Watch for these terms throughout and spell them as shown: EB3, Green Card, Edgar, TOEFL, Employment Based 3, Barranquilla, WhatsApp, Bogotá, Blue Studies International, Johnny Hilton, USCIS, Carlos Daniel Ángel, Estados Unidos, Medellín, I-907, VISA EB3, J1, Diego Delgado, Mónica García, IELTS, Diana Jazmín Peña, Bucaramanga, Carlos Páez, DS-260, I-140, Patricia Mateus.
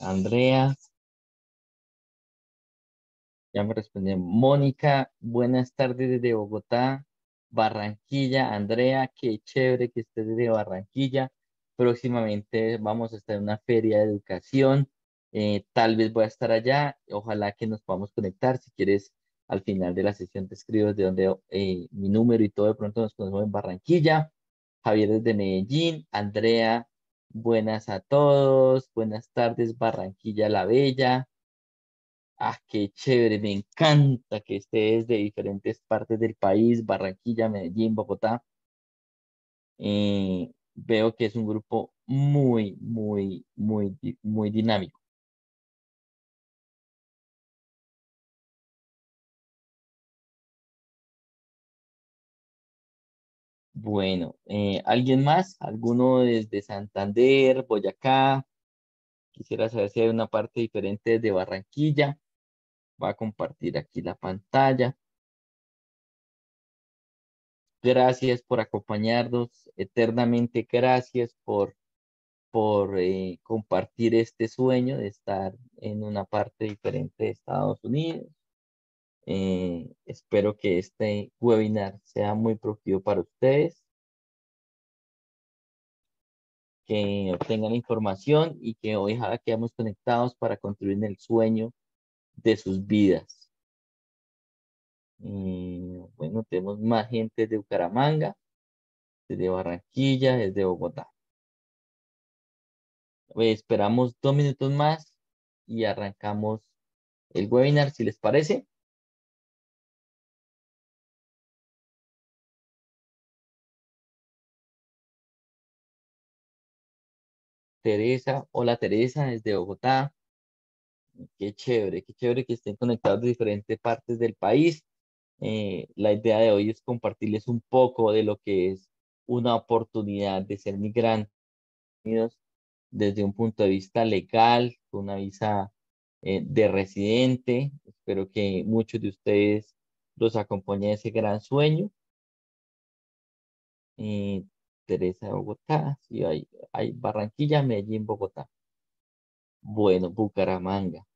Andrea. Ya me respondió. Mónica, buenas tardes desde Bogotá, Barranquilla. Andrea, qué chévere que estés desde Barranquilla. Próximamente vamos a estar en una feria de educación. Tal vez voy a estar allá. Ojalá que nos podamos conectar. Si quieres, al final de la sesión te escribo de donde mi número y todo. De pronto nos conocemos en Barranquilla. Javier desde Medellín. Andrea, buenas a todos. Buenas tardes, Barranquilla la Bella. Ah, qué chévere. Me encanta que estés de diferentes partes del país. Barranquilla, Medellín, Bogotá. Veo que es un grupo muy dinámico. Bueno, ¿alguien más? ¿Alguno desde Santander, Boyacá? Quisiera saber si hay una parte diferente de Barranquilla. Voy a compartir aquí la pantalla. Gracias por acompañarnos eternamente. Gracias por compartir este sueño de estar en una parte diferente de Estados Unidos. Espero que este webinar sea muy productivo para ustedes, que obtengan información y que hoy quedemos conectados para construir en el sueño de sus vidas. Bueno, tenemos más gente de Bucaramanga, desde Barranquilla, desde Bogotá. Esperamos 2 minutos más y arrancamos el webinar, si les parece. Teresa, hola Teresa, desde Bogotá. Qué chévere que estén conectados de diferentes partes del país. La idea de hoy es compartirles un poco de lo que es una oportunidad de ser migrante desde un punto de vista legal, con una visa de residente. Espero que muchos de ustedes los acompañen en ese gran sueño. Teresa de Bogotá, sí, hay Barranquilla, Medellín, Bogotá. Bueno, Bucaramanga.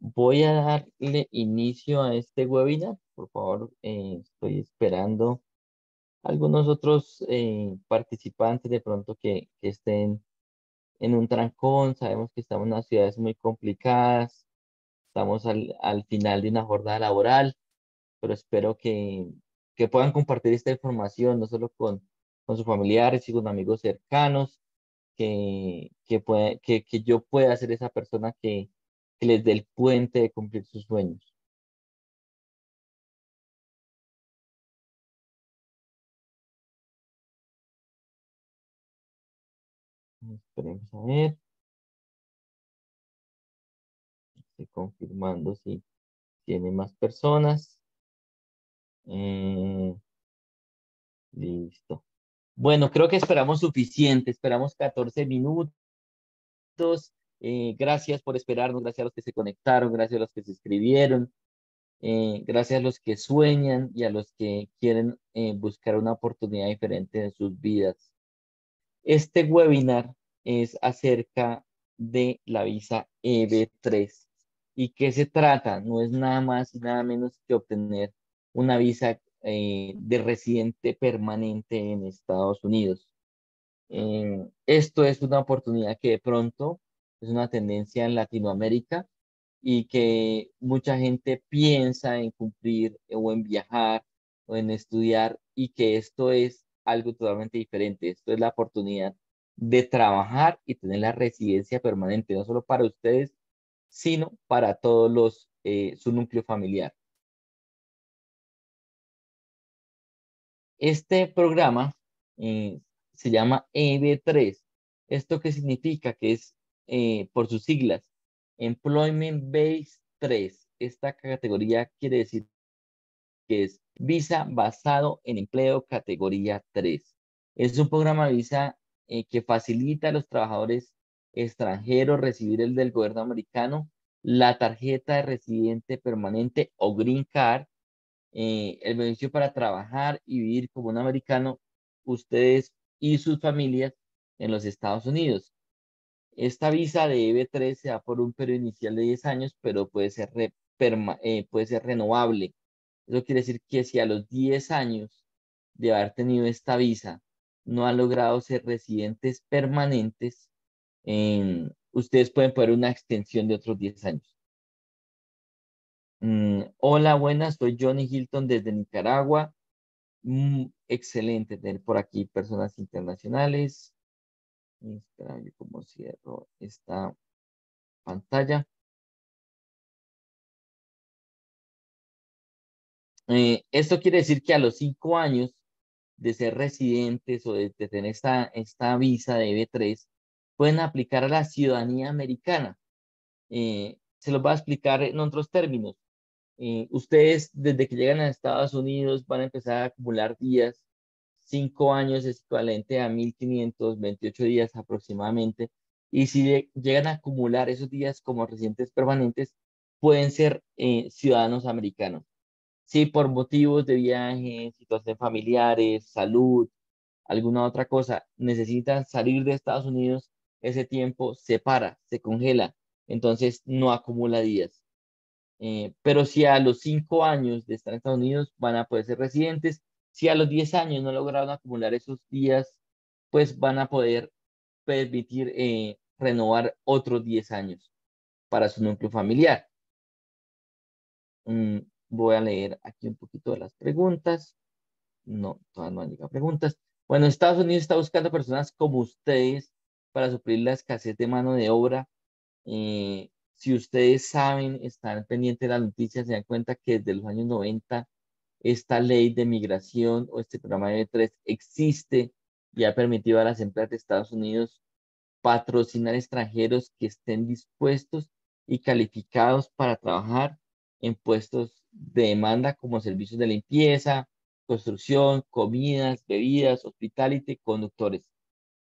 Voy a darle inicio a este webinar. Por favor, estoy esperando algunos otros participantes de pronto que estén en un trancón. Sabemos que estamos en unas ciudades muy complicadas. Estamos al final de una jornada laboral, pero espero que puedan compartir esta información, no solo con sus familiares y con amigos cercanos, que yo pueda ser esa persona que les dé el puente de cumplir sus sueños. Esperemos a ver. Estoy confirmando si tiene más personas. Listo. Bueno, creo que esperamos suficiente. Esperamos 14 minutos. Gracias por esperarnos. Gracias a los que se conectaron. Gracias a los que se escribieron. Gracias a los que sueñan y a los que quieren buscar una oportunidad diferente en sus vidas. Este webinar es acerca de la visa EB3. ¿Y qué se trata? No es nada más y nada menos que obtener una visa de residente permanente en Estados Unidos. Esto es una oportunidad que de pronto es una tendencia en Latinoamérica y que mucha gente piensa en cumplir o en viajar o en estudiar, y que esto es algo totalmente diferente. Esto es la oportunidad de trabajar y tener la residencia permanente, no solo para ustedes, sino para todos su núcleo familiar. Este programa se llama EB3. ¿Esto qué significa? Que es, por sus siglas, Employment Based 3. Esta categoría quiere decir que es visa basado en empleo categoría 3. Es un programa de visa que facilita a los trabajadores extranjeros recibir el del gobierno americano, la tarjeta de residente permanente o Green Card, el beneficio para trabajar y vivir como un americano, ustedes y sus familias en los Estados Unidos. Esta visa de EB3 se da por un periodo inicial de 10 años, pero puede ser renovable. Eso quiere decir que si a los 10 años de haber tenido esta visa no han logrado ser residentes permanentes, ustedes pueden pedir una extensión de otros 10 años. Hola, buenas, soy Johnny Hilton desde Nicaragua. Excelente tener por aquí personas internacionales. Espera, yo como cierro esta pantalla. Esto quiere decir que a los 5 años de ser residentes o de tener esta visa de EB3, pueden aplicar a la ciudadanía americana. Se los va a explicar en otros términos. Ustedes, desde que llegan a Estados Unidos, van a empezar a acumular días. 5 años es equivalente a 1.528 días aproximadamente. Y si llegan a acumular esos días como residentes permanentes, pueden ser ciudadanos americanos. Si por motivos de viaje, situaciones familiares, salud, alguna otra cosa, necesitan salir de Estados Unidos, ese tiempo se para, se congela. Entonces no acumula días. Pero si a los 5 años de estar en Estados Unidos van a poder ser residentes, si a los 10 años no lograron acumular esos días, pues van a poder permitir renovar otros 10 años para su núcleo familiar. Voy a leer aquí un poquito de las preguntas. No, todavía no han llegado preguntas. Bueno, Estados Unidos está buscando personas como ustedes para suplir la escasez de mano de obra. Si ustedes saben, están pendientes de las noticias, se dan cuenta que desde los años 90 esta ley de migración o este programa de EB3 existe y ha permitido a las empresas de Estados Unidos patrocinar extranjeros que estén dispuestos y calificados para trabajar en puestos de demanda como servicios de limpieza, construcción, comidas, bebidas, hospitality, conductores.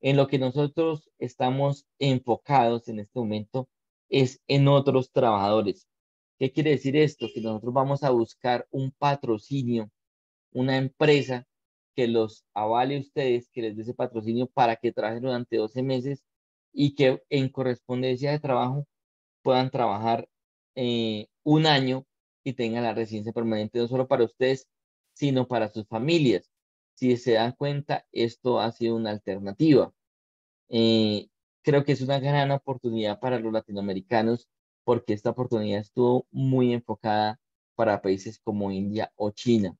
En lo que nosotros estamos enfocados en este momento es en otros trabajadores. ¿Qué quiere decir esto? Que nosotros vamos a buscar un patrocinio, una empresa que los avale a ustedes, que les dé ese patrocinio para que trabajen durante 12 meses y que en correspondencia de trabajo puedan trabajar 1 año y tengan la residencia permanente no solo para ustedes, sino para sus familias. Si se dan cuenta, esto ha sido una alternativa. Creo que es una gran oportunidad para los latinoamericanos porque esta oportunidad estuvo muy enfocada para países como India o China.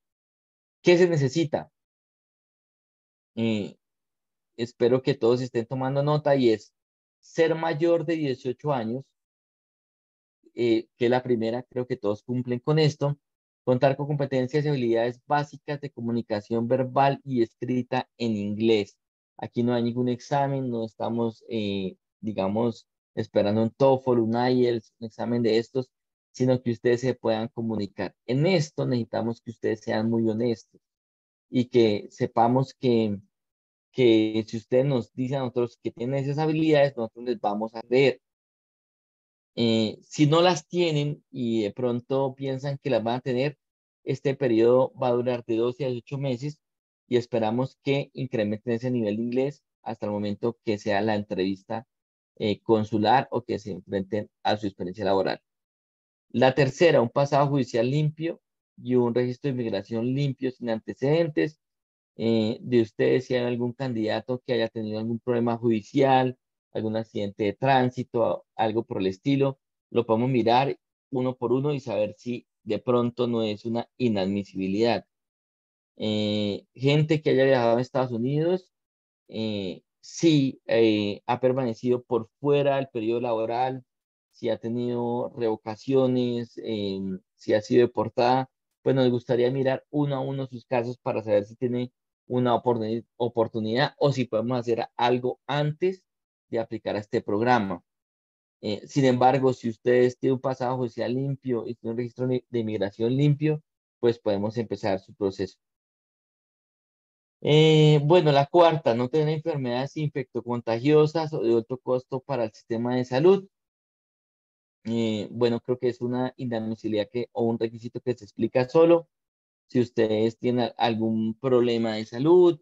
¿Qué se necesita? Espero que todos estén tomando nota y es ser mayor de 18 años, que es la primera, creo que todos cumplen con esto. Contar con competencias y habilidades básicas de comunicación verbal y escrita en inglés. Aquí no hay ningún examen, no estamos, digamos, esperando un TOEFL, un IELTS, un examen de estos, sino que ustedes se puedan comunicar. En esto necesitamos que ustedes sean muy honestos y que sepamos que si ustedes nos dicen a nosotros que tienen esas habilidades, nosotros les vamos a creer. Si no las tienen y de pronto piensan que las van a tener, este periodo va a durar de 12 a 18 meses y esperamos que incrementen ese nivel de inglés hasta el momento que sea la entrevista consular o que se enfrenten a su experiencia laboral. La tercera, un pasado judicial limpio y un registro de inmigración limpio sin antecedentes. De ustedes, si hay algún candidato que haya tenido algún problema judicial, algún accidente de tránsito, algo por el estilo, lo podemos mirar uno por uno y saber si de pronto no es una inadmisibilidad. Gente que haya viajado a Estados Unidos, si ha permanecido por fuera del periodo laboral, si ha tenido revocaciones, si ha sido deportada, pues nos gustaría mirar uno a uno sus casos para saber si tiene una oportunidad o si podemos hacer algo antes de aplicar a este programa. Sin embargo, si ustedes tienen un pasado judicial limpio y tienen un registro de inmigración limpio, pues podemos empezar su proceso. Bueno, la cuarta, no tener enfermedades infectocontagiosas o de alto costo para el sistema de salud. Bueno, creo que es una inadmisibilidad o un requisito que se explica solo. Si ustedes tienen algún problema de salud,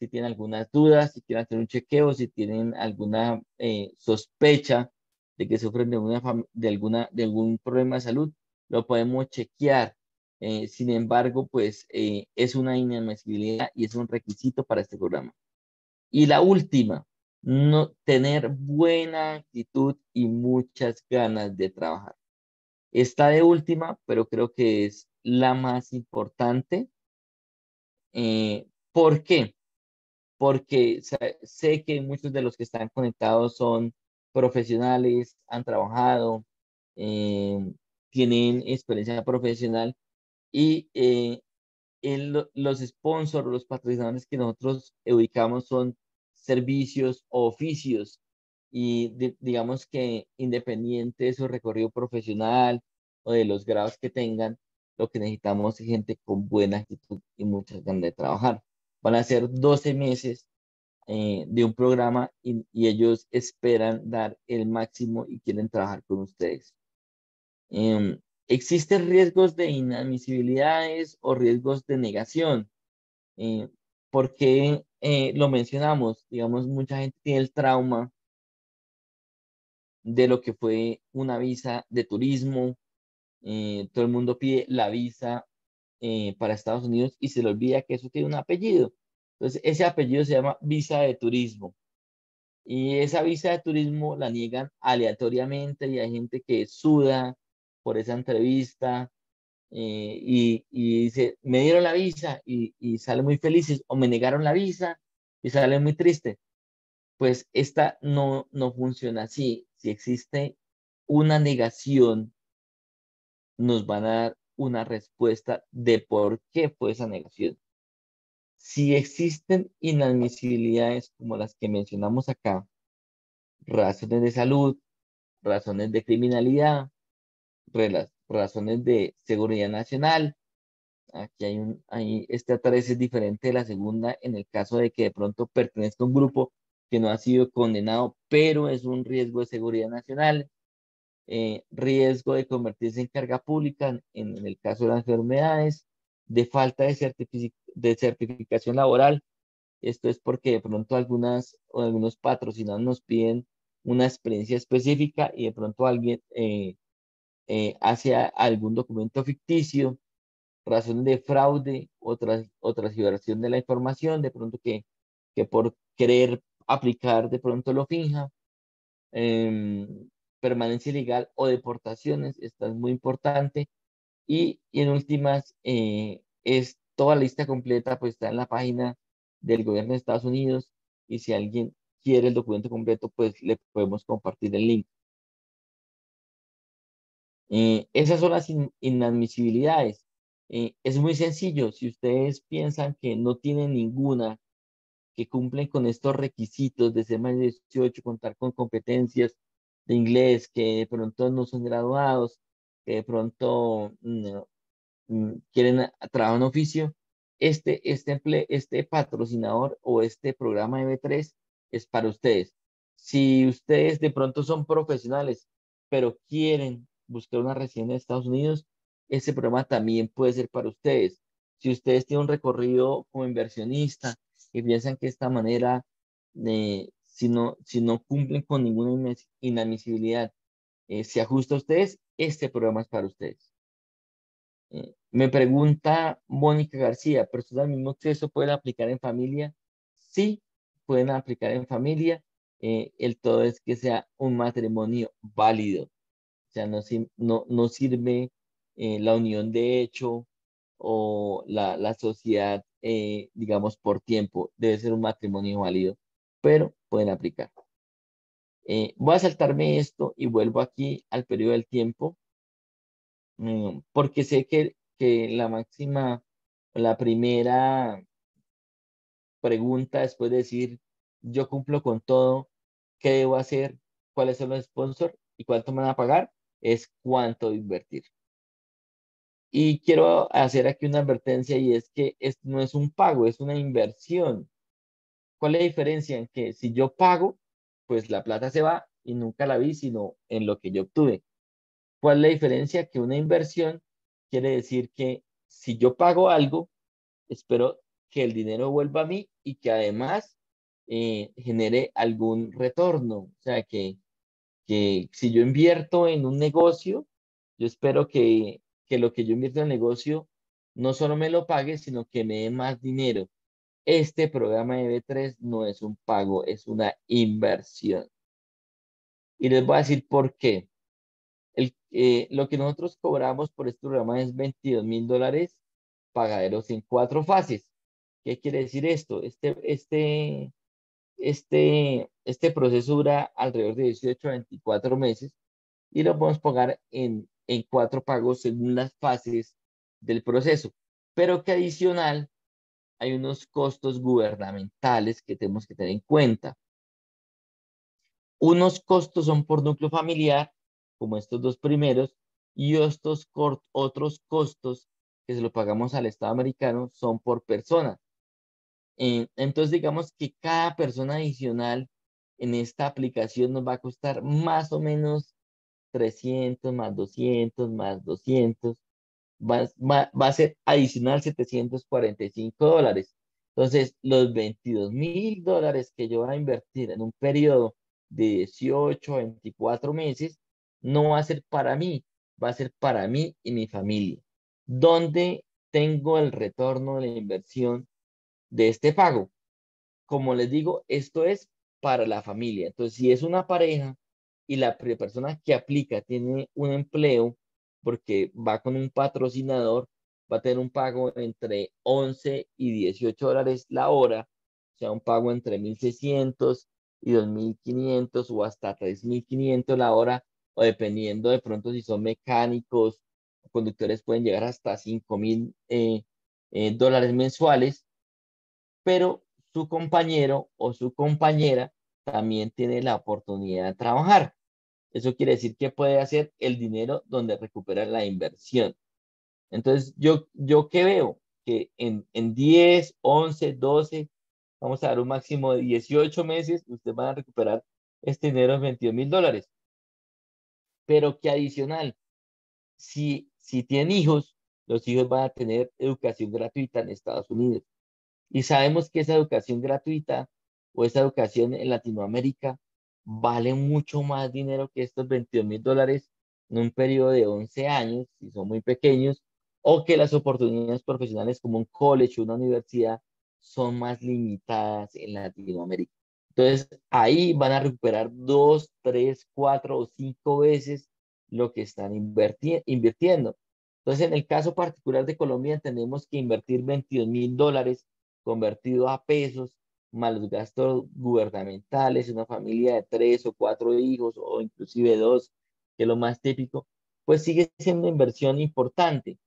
si tienen algunas dudas, si quieren hacer un chequeo, si tienen alguna sospecha de que sufren de algún problema de salud, lo podemos chequear. Sin embargo, pues es una inadmisibilidad y es un requisito para este programa. Y la última, no tener buena actitud y muchas ganas de trabajar. Está de última, pero creo que es la más importante. ¿Por qué? Porque sé que muchos de los que están conectados son profesionales, han trabajado, tienen experiencia profesional y los sponsors, los patrocinadores que nosotros ubicamos son servicios o oficios y digamos que independiente de su recorrido profesional o de los grados que tengan, lo que necesitamos es gente con buena actitud y muchas ganas de trabajar. Van a ser 12 meses de un programa y ellos esperan dar el máximo y quieren trabajar con ustedes. Existen riesgos de inadmisibilidades o riesgos de negación. ¿Por qué lo mencionamos? Digamos, mucha gente tiene el trauma de lo que fue una visa de turismo. Todo el mundo pide la visa para Estados Unidos y se le olvida que eso tiene un apellido. Entonces, ese apellido se llama visa de turismo. Y esa visa de turismo la niegan aleatoriamente y hay gente que suda por esa entrevista y dice, me dieron la visa y salen muy felices o me negaron la visa y salen muy tristes. Pues esta no funciona así. Si existe una negación, nos van a dar una respuesta de por qué fue esa negación. Si existen inadmisibilidades como las que mencionamos acá, razones de salud, razones de criminalidad, razones de seguridad nacional, aquí hay esta tarea es diferente de la segunda en el caso de que de pronto pertenezca a un grupo que no ha sido condenado, pero es un riesgo de seguridad nacional, riesgo de convertirse en carga pública en el caso de las enfermedades, de falta de certificación laboral. Esto es porque de pronto algunos patrocinadores nos piden una experiencia específica y de pronto alguien hace algún documento ficticio, razones de fraude o transgiversación de la información, de pronto que por querer aplicar de pronto lo finja, permanencia ilegal o deportaciones, esta es muy importante. Y en últimas, es toda la lista completa, pues está en la página del gobierno de Estados Unidos y si alguien quiere el documento completo, pues le podemos compartir el link. Esas son las inadmisibilidades. Es muy sencillo, si ustedes piensan que no tienen ninguna, que cumplen con estos requisitos de ser más de 18, contar con competencias de inglés, que de pronto no son graduados, que de pronto quieren trabajar en oficio, este patrocinador o este programa EB3 es para ustedes. Si ustedes de pronto son profesionales, pero quieren buscar una residencia en Estados Unidos, ese programa también puede ser para ustedes. Si ustedes tienen un recorrido como inversionista y piensan que de esta manera, si no cumplen con ninguna inadmisibilidad, se ajusta a ustedes, este programa es para ustedes. Me pregunta Mónica García, ¿personas del mismo sexo pueden aplicar en familia? Sí, pueden aplicar en familia. El todo es que sea un matrimonio válido. O sea, no sirve la unión de hecho o la sociedad, digamos, por tiempo. Debe ser un matrimonio válido, pero pueden aplicar. Voy a saltarme esto y vuelvo aquí al periodo del tiempo, porque sé que la primera pregunta después de decir, yo cumplo con todo, ¿qué debo hacer? ¿Cuáles son los sponsors? ¿Y cuánto me van a pagar? Es cuánto invertir. Y quiero hacer aquí una advertencia y es que no es un pago, es una inversión. ¿Cuál es la diferencia? En que si yo pago, pues la plata se va y nunca la vi, sino en lo que yo obtuve. ¿Cuál es la diferencia? Que una inversión quiere decir que si yo pago algo, espero que el dinero vuelva a mí y que además genere algún retorno. O sea, que si yo invierto en un negocio, yo espero que lo que yo invierto en el negocio no solo me lo pague, sino que me dé más dinero. Este programa EB3 no es un pago, es una inversión. Y les voy a decir por qué. Lo que nosotros cobramos por este programa es $22,000 pagaderos en 4 fases. ¿Qué quiere decir esto? Este proceso dura alrededor de 18 a 24 meses y lo podemos pagar en 4 pagos según las fases del proceso. Pero que adicional hay unos costos gubernamentales que tenemos que tener en cuenta. Unos costos son por núcleo familiar, como estos 2 primeros, y estos otros costos que se lo pagamos al Estado americano son por persona. Entonces, digamos que cada persona adicional en esta aplicación nos va a costar más o menos 300, más 200, más 200. Va a ser adicional $745. Entonces, los $22,000 que yo voy a invertir en un periodo de 18 a 24 meses, no va a ser para mí, va a ser para mí y mi familia. ¿Dónde tengo el retorno de la inversión de este pago? Como les digo, esto es para la familia. Entonces, si es una pareja y la persona que aplica tiene un empleo, porque va con un patrocinador, va a tener un pago entre 11 y $18 la hora, o sea, un pago entre 1.600 y 2.500 o hasta 3.500 la hora, o dependiendo de pronto si son mecánicos, conductores pueden llegar hasta $5,000 mensuales, pero su compañero o su compañera también tiene la oportunidad de trabajar. Eso quiere decir que puede hacer el dinero donde recupera la inversión. Entonces, ¿yo qué veo? Que en 10, 11, 12, vamos a dar un máximo de 18 meses, ustedes van a recuperar este dinero de $22,000. Pero que adicional, si tienen hijos, los hijos van a tener educación gratuita en Estados Unidos. Y sabemos que esa educación gratuita o esa educación en Latinoamérica vale mucho más dinero que estos $22,000 en un periodo de 11 años, si son muy pequeños, o que las oportunidades profesionales como un college o una universidad son más limitadas en Latinoamérica. Entonces, ahí van a recuperar 2, 3, 4 o 5 veces lo que están invirtiendo. Entonces, en el caso particular de Colombia, tenemos que invertir $22,000 convertido a pesos, más los gastos gubernamentales, una familia de 3 o 4 hijos, o inclusive 2, que es lo más típico, pues sigue siendo una inversión importante.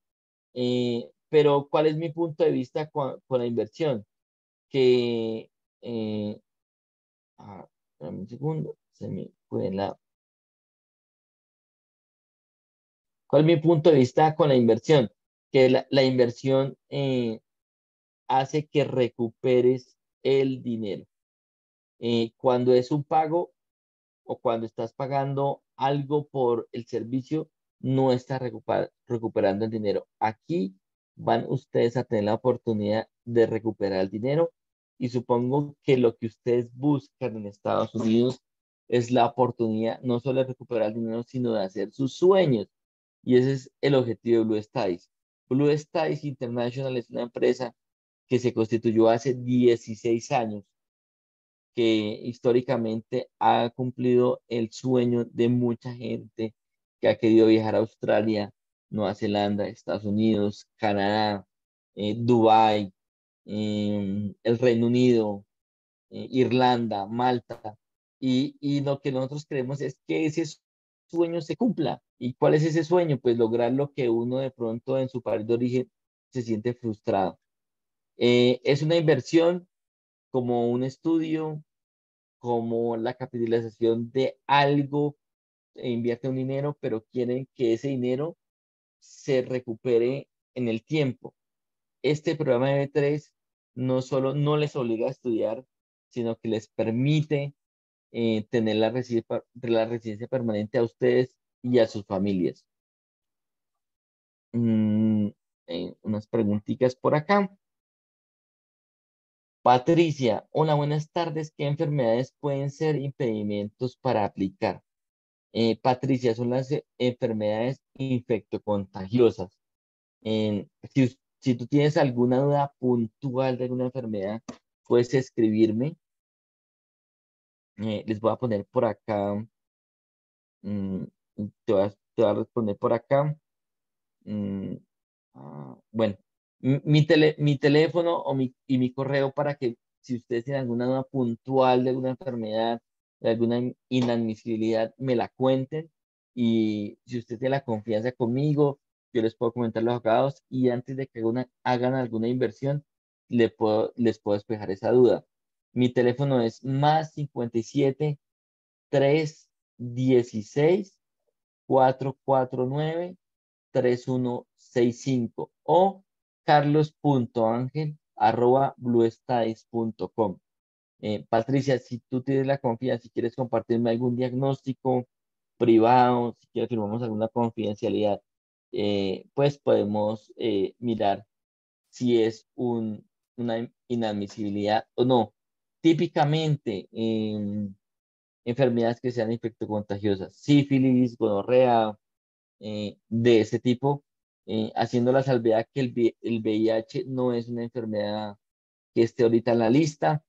Pero, ¿cuál es mi punto de vista con la inversión? Que, dame un segundo, se me fue la... ¿Cuál es mi punto de vista con la inversión? Que la inversión hace que recuperes el dinero. Cuando es un pago o cuando estás pagando algo por el servicio, no estás recuperando el dinero. Aquí van ustedes a tener la oportunidad de recuperar el dinero y supongo que lo que ustedes buscan en Estados Unidos es la oportunidad no solo de recuperar el dinero, sino de hacer sus sueños. Y ese es el objetivo de Blue Studies. Blue Studies International es una empresa que se constituyó hace 16 años, que históricamente ha cumplido el sueño de mucha gente que ha querido viajar a Australia, Nueva Zelanda, Estados Unidos, Canadá, Dubái, el Reino Unido, Irlanda, Malta. Y lo que nosotros creemos es que ese sueño se cumpla. ¿Y cuál es ese sueño? Pues lograr lo que uno de pronto en su país de origen se siente frustrado. Es una inversión como un estudio, como la capitalización de algo, invierte un dinero, pero quieren que ese dinero se recupere en el tiempo. Este programa de EB3 no solo no les obliga a estudiar, sino que les permite tener la residencia permanente a ustedes y a sus familias. Unas preguntitas por acá. Patricia, hola, buenas tardes. ¿Qué enfermedades pueden ser impedimentos para aplicar? Patricia, son las enfermedades infectocontagiosas. Si tú tienes alguna duda puntual de alguna enfermedad, puedes escribirme. Les voy a poner por acá. Te voy a responder por acá. Bueno. Mi teléfono y mi correo para que si ustedes tienen alguna duda puntual de alguna enfermedad, de alguna inadmisibilidad, me la cuenten. Y si ustedes tienen la confianza conmigo, yo les puedo comentar a los abogados y antes de que hagan alguna inversión, les puedo despejar esa duda. Mi teléfono es +57 316 449 3165 o carlos.angel@bluestudies.com. Patricia, si tú tienes la confianza, si quieres compartirme algún diagnóstico privado, si quieres firmamos alguna confidencialidad, pues podemos mirar si es una inadmisibilidad o no. Típicamente, enfermedades que sean infectocontagiosas, sífilis, gonorrea, de ese tipo, haciendo la salvedad que el VIH no es una enfermedad que esté ahorita en la lista,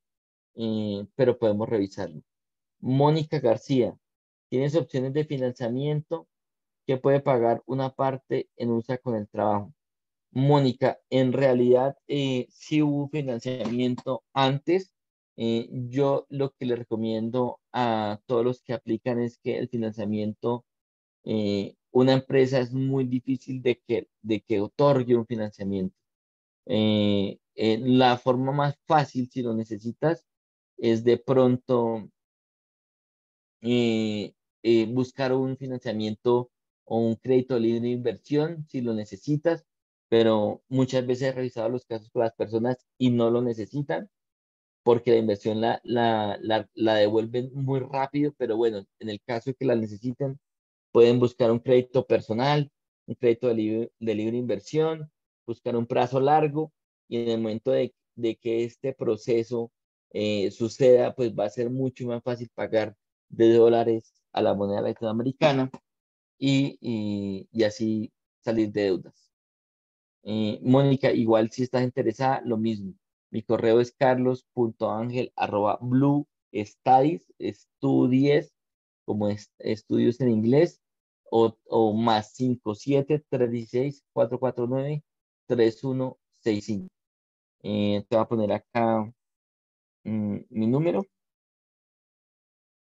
pero podemos revisarlo. Mónica García, ¿tienes opciones de financiamiento que puede pagar una parte en USA con el trabajo? Mónica, en realidad sí hubo financiamiento antes. Yo lo que le recomiendo a todos los que aplican es que el financiamiento... una empresa es muy difícil de que otorgue un financiamiento. La forma más fácil, si lo necesitas, es de pronto buscar un financiamiento o un crédito libre de inversión, si lo necesitas, pero muchas veces he revisado los casos con las personas y no lo necesitan porque la inversión la devuelven muy rápido, pero bueno, en el caso de que la necesiten, pueden buscar un crédito personal, un crédito de libre inversión, buscar un plazo largo y en el momento de que este proceso suceda, pues va a ser mucho más fácil pagar de dólares a la moneda latinoamericana y así salir de deudas. Mónica, igual si estás interesada, lo mismo. Mi correo es carlos.angel@bluestudies, como estudios en inglés, o +57 316 449 3165. Te voy a poner acá mi número.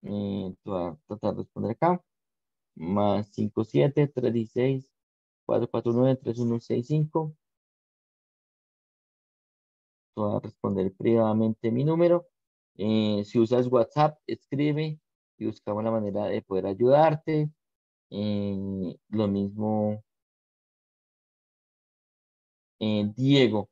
Te voy a tratar de responder acá. +57 316 449 3165. Te voy a responder privadamente mi número. Si usas WhatsApp, escribe y buscamos la manera de poder ayudarte. Lo mismo Diego.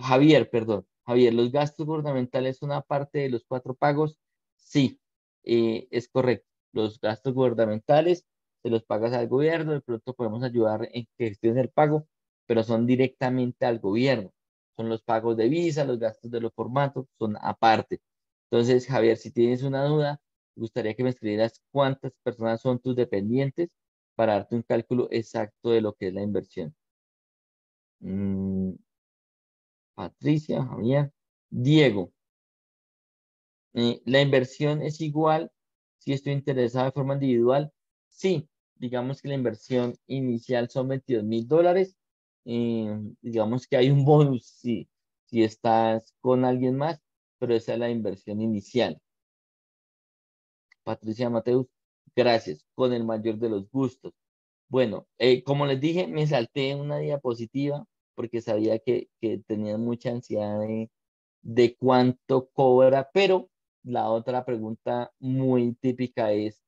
Javier, perdón. Javier, ¿los gastos gubernamentales son aparte de los 4 pagos? Sí, es correcto. Los gastos gubernamentales se los pagas al gobierno. De pronto podemos ayudar en que gestionen el pago, pero son directamente al gobierno. Son los pagos de visa, los gastos de los formatos, son aparte. Entonces, Javier, si tienes una duda, gustaría que me escribieras cuántas personas son tus dependientes para darte un cálculo exacto de lo que es la inversión. Patricia, Javier, Diego. ¿La inversión es igual si estoy interesado de forma individual? Sí, digamos que la inversión inicial son $22,000. Digamos que hay un bonus si estás con alguien más, pero esa es la inversión inicial. Patricia Mateus, gracias, con el mayor de los gustos. Bueno, como les dije, me salté una diapositiva porque sabía que tenían mucha ansiedad de cuánto cobra, pero la otra pregunta muy típica es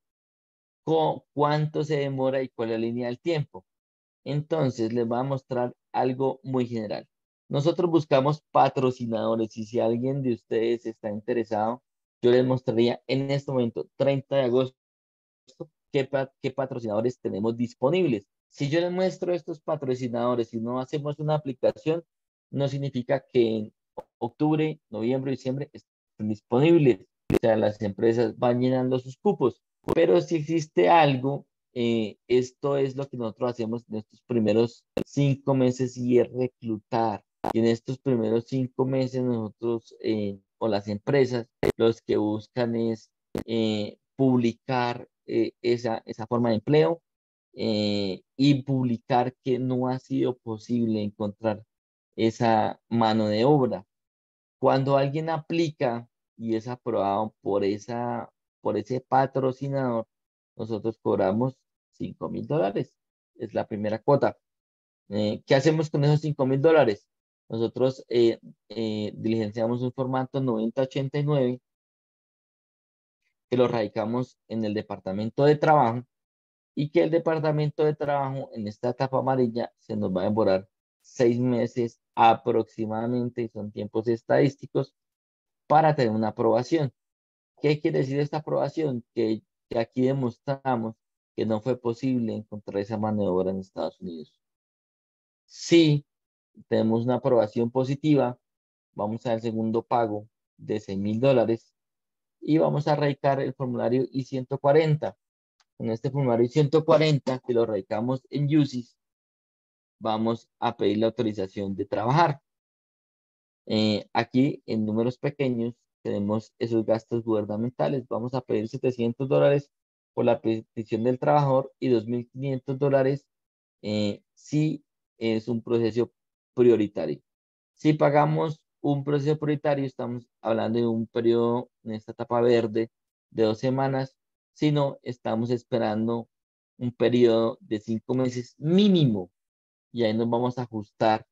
¿cuánto se demora y cuál es la línea del tiempo? Entonces, les voy a mostrar algo muy general. Nosotros buscamos patrocinadores y si alguien de ustedes está interesado, yo les mostraría en este momento, 30 de agosto, qué patrocinadores tenemos disponibles. Si yo les muestro estos patrocinadores y no hacemos una aplicación, no significa que en octubre, noviembre, diciembre están disponibles. O sea, las empresas van llenando sus cupos. Pero si existe algo, esto es lo que nosotros hacemos en estos primeros 5 meses y es reclutar. Y en estos primeros 5 meses nosotros o las empresas los que buscan es publicar esa forma de empleo y publicar que no ha sido posible encontrar esa mano de obra. Cuando alguien aplica y es aprobado por ese patrocinador, nosotros cobramos $5,000. Es la primera cuota. ¿Qué hacemos con esos $5,000? Nosotros diligenciamos un formato 9089 que lo radicamos en el Departamento de Trabajo y que el Departamento de Trabajo en esta etapa amarilla se nos va a demorar 6 meses aproximadamente, son tiempos estadísticos, para tener una aprobación. ¿Qué quiere decir esta aprobación? Que aquí demostramos que no fue posible encontrar esa mano de obra en Estados Unidos. Si tenemos una aprobación positiva, vamos al segundo pago de $6,000 y vamos a radicar el formulario I-140. En este formulario I-140, que lo radicamos en USCIS, vamos a pedir la autorización de trabajar. Aquí, en números pequeños, tenemos esos gastos gubernamentales. Vamos a pedir $700 por la petición del trabajador y $2,500 si es un proceso prioritario. Si pagamos un proceso prioritario, estamos hablando de un periodo en esta etapa verde de 2 semanas. Si no, estamos esperando un periodo de 5 meses mínimo. Y ahí nos vamos a ajustar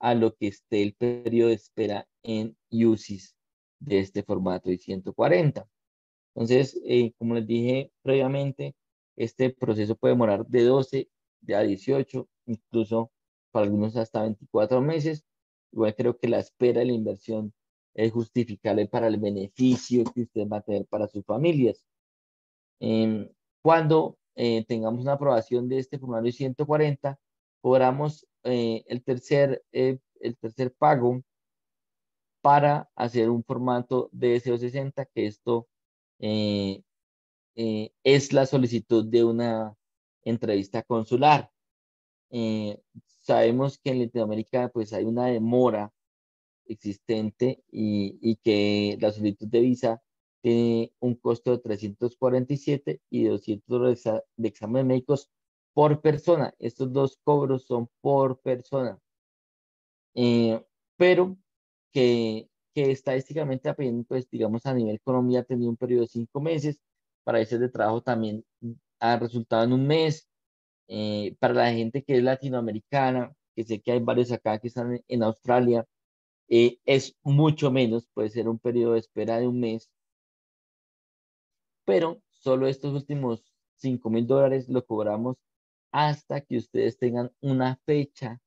a lo que esté el periodo de espera en USCIS de este formato I-140. Entonces, como les dije previamente, este proceso puede demorar de 12 a 18, incluso para algunos hasta 24 meses. Igual creo que la espera y la inversión es justificable para el beneficio que usted va a tener para sus familias. Cuando tengamos una aprobación de este formulario I-140, cobramos el tercer pago para hacer un formato DS-260, que esto es la solicitud de una entrevista consular. Sabemos que en Latinoamérica pues hay una demora existente y que la solicitud de visa tiene un costo de $347 y $200 de exámenes médicos por persona. Estos 2 cobros son por persona. Pero que estadísticamente, pues, digamos, a nivel Colombia ha tenido un periodo de 5 meses. Para ese de trabajo también ha resultado en un mes. Para la gente que es latinoamericana, que sé que hay varios acá que están en Australia, es mucho menos, puede ser un periodo de espera de un mes. Pero solo estos últimos $5,000 lo cobramos hasta que ustedes tengan una fecha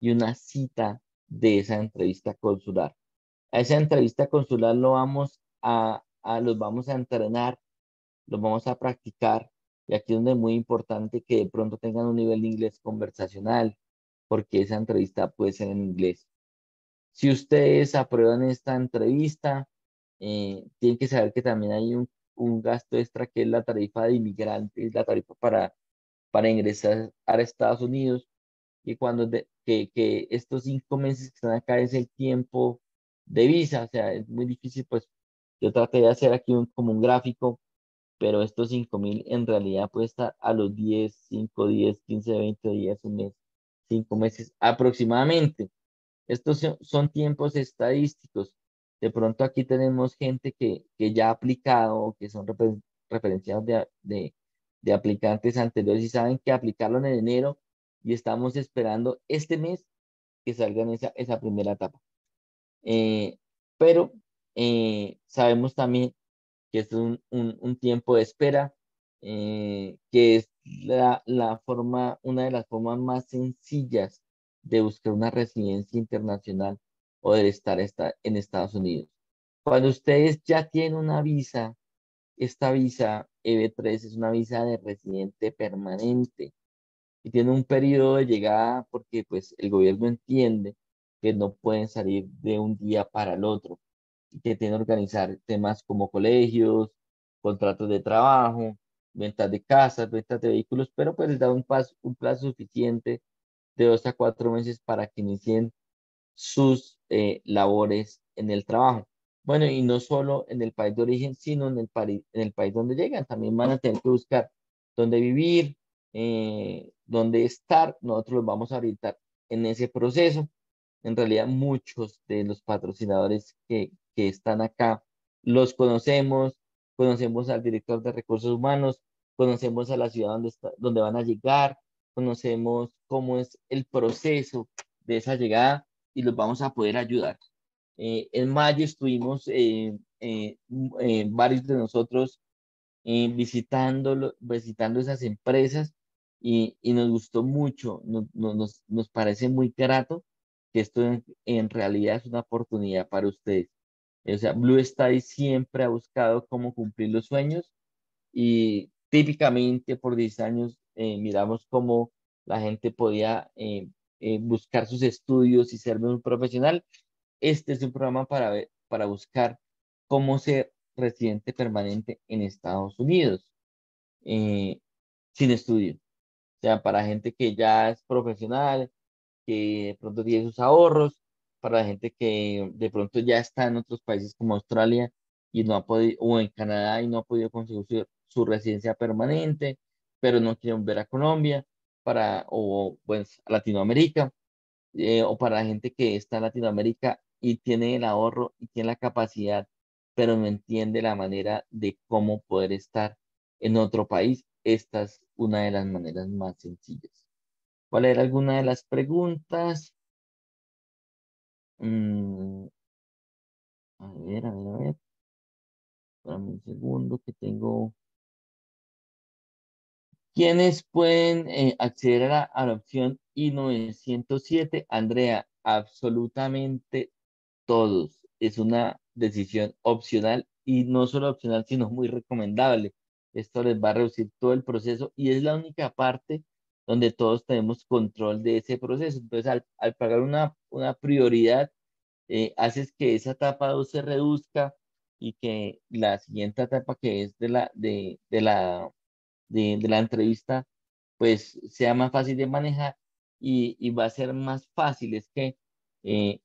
y una cita de esa entrevista consular. A esa entrevista consular los vamos a entrenar, los vamos a practicar, y aquí es donde es muy importante que de pronto tengan un nivel de inglés conversacional, porque esa entrevista puede ser en inglés. Si ustedes aprueban esta entrevista, tienen que saber que también hay un gasto extra, que es la tarifa de inmigrantes, la tarifa para ingresar a Estados Unidos, y cuando que estos 5 meses que están acá es el tiempo de visa. O sea, es muy difícil. Pues yo traté de hacer aquí como un gráfico, pero estos 5,000 en realidad puede estar a los 10, 5, 10, 15, 20 días, un mes, 5 meses aproximadamente. Estos son tiempos estadísticos. De pronto aquí tenemos gente que ya ha aplicado, que son referenciados de aplicantes anteriores y saben que aplicaron en enero, y estamos esperando este mes que salgan esa primera etapa. Pero sabemos también que es un tiempo de espera, que es una de las formas más sencillas de buscar una residencia internacional o de estar en Estados Unidos. Cuando ustedes ya tienen una visa, esta visa EB3 es una visa de residente permanente, y tiene un periodo de llegada porque pues el gobierno entiende que no pueden salir de un día para el otro, que tienen que organizar temas como colegios, contratos de trabajo, ventas de casas, ventas de vehículos, pero pues les da un plazo suficiente de 2 a 4 meses para que inicien sus labores en el trabajo. Bueno, y no solo en el país de origen, sino en el país donde llegan. También van a tener que buscar dónde vivir, dónde estar. Nosotros los vamos a orientar en ese proceso. En realidad, muchos de los patrocinadores que están acá los conocemos. Conocemos al director de recursos humanos, conocemos a la ciudad donde van a llegar, conocemos cómo es el proceso de esa llegada y los vamos a poder ayudar. En mayo estuvimos varios de nosotros visitando esas empresas y nos gustó mucho, nos parece muy grato que esto en realidad es una oportunidad para ustedes. O sea, Blue Studies siempre ha buscado cómo cumplir los sueños y típicamente por 10 años miramos cómo la gente podía buscar sus estudios y ser un profesional. Este es un programa para buscar cómo ser residente permanente en Estados Unidos sin estudio. O sea, para gente que ya es profesional, que de pronto tiene sus ahorros, para la gente que de pronto ya está en otros países como Australia y no ha podido, o en Canadá y no ha podido conseguir su residencia permanente, pero no quiere volver a Colombia, o pues, a Latinoamérica. O para la gente que está en Latinoamérica y tiene el ahorro y tiene la capacidad, pero no entiende la manera de cómo poder estar en otro país. Esta es una de las maneras más sencillas. Voy a leer alguna de las preguntas. A ver. Espérame un segundo que tengo. ¿Quiénes pueden acceder a la opción I-907? Andrea, absolutamente todos. Es una decisión opcional y no solo opcional, sino muy recomendable. Esto les va a reducir todo el proceso y es la única parte donde todos tenemos control de ese proceso. Entonces, al pagar una prioridad, haces que esa etapa 2 se reduzca y que la siguiente etapa, que es de la entrevista, pues sea más fácil de manejar y va a ser más fácil. Es que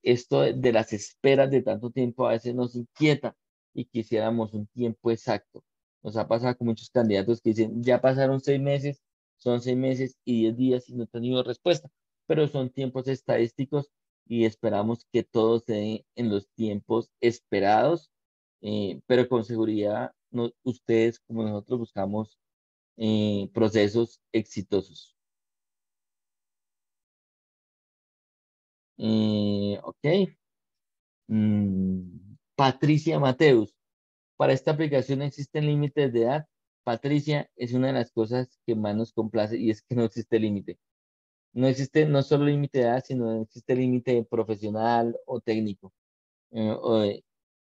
esto de las esperas de tanto tiempo a veces nos inquieta y quisiéramos un tiempo exacto. Nos ha pasado con muchos candidatos que dicen, ya pasaron 6 meses, son 6 meses y 10 días y no he tenido respuesta, pero son tiempos estadísticos y esperamos que todo se dé en los tiempos esperados, pero con seguridad ustedes como nosotros buscamos procesos exitosos. Ok. Patricia Mateus. Para esta aplicación existen límites de edad. Patricia, es una de las cosas que más nos complace y es que no existe límite. No existe no solo límite de edad, sino no existe límite profesional o técnico.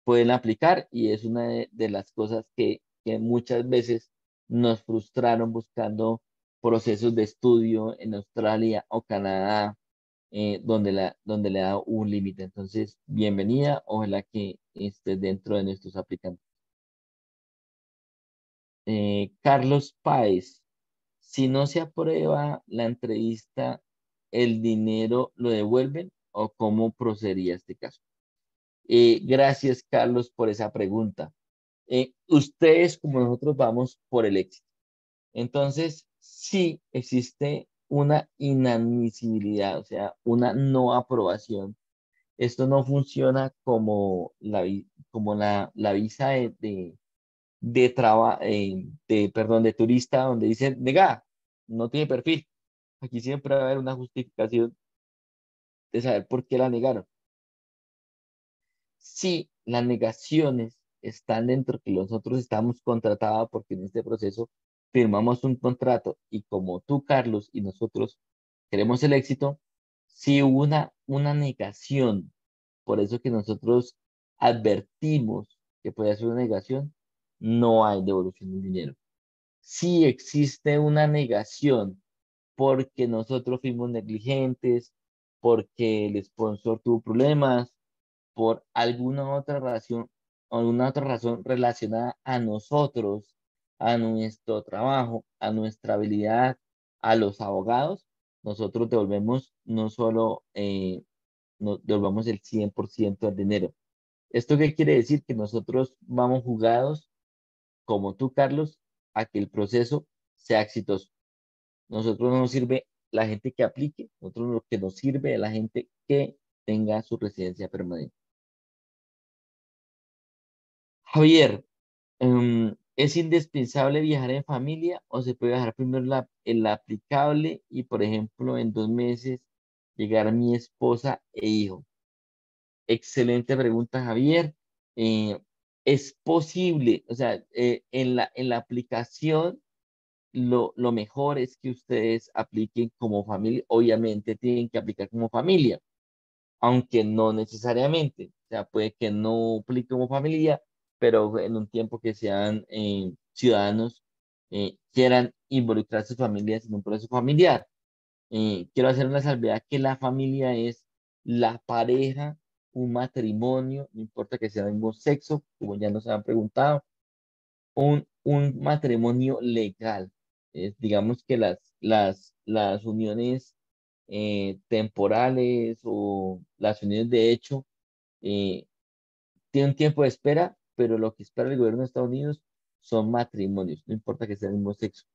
Pueden aplicar y es una de las cosas que muchas veces nos frustraron buscando procesos de estudio en Australia o Canadá, donde le da un límite. Entonces, bienvenida, ojalá que estés dentro de nuestros aplicantes. Carlos Páez, si no se aprueba la entrevista, ¿el dinero lo devuelven o cómo procedería este caso? Gracias, Carlos, por esa pregunta. Ustedes como nosotros vamos por el éxito. Entonces, sí existe una inadmisibilidad, o sea, una no aprobación. Esto no funciona como la visa de turista, donde dicen, nega, no tiene perfil. Aquí siempre va a haber una justificación de saber por qué la negaron. Sí, las negaciones están dentro, que nosotros estamos contratados porque en este proceso firmamos un contrato y como tú, Carlos, y nosotros queremos el éxito, sí hubo una negación. Por eso que nosotros advertimos que puede ser una negación, no hay devolución del dinero. Sí existe una negación porque nosotros fuimos negligentes, porque el sponsor tuvo problemas, por alguna otra razón relacionada a nosotros, a nuestro trabajo, a nuestra habilidad, a los abogados, nosotros devolvemos no solo, devolvamos el 100% del dinero. ¿Esto qué quiere decir? Que nosotros vamos jugados, como tú, Carlos, a que el proceso sea exitoso. Nosotros no nos sirve la gente que aplique, nosotros lo que nos sirve es la gente que tenga su residencia permanente. Javier, ¿es indispensable viajar en familia o se puede viajar primero el aplicable y, por ejemplo, en 2 meses llegar mi esposa e hijo? Excelente pregunta, Javier. Es posible, o sea, en la aplicación lo mejor es que ustedes apliquen como familia. Obviamente tienen que aplicar como familia, aunque no necesariamente. O sea, puede que no apliquen como familia, pero en un tiempo que sean ciudadanos, quieran involucrar a sus familias en un proceso familiar. Quiero hacer una salvedad que la familia es la pareja, un matrimonio, no importa que sea de ningún sexo, como ya nos han preguntado, un matrimonio legal. Digamos que las uniones temporales o las uniones de hecho tienen un tiempo de espera, pero lo que espera el gobierno de Estados Unidos son matrimonios, no importa que sea del mismo sexo.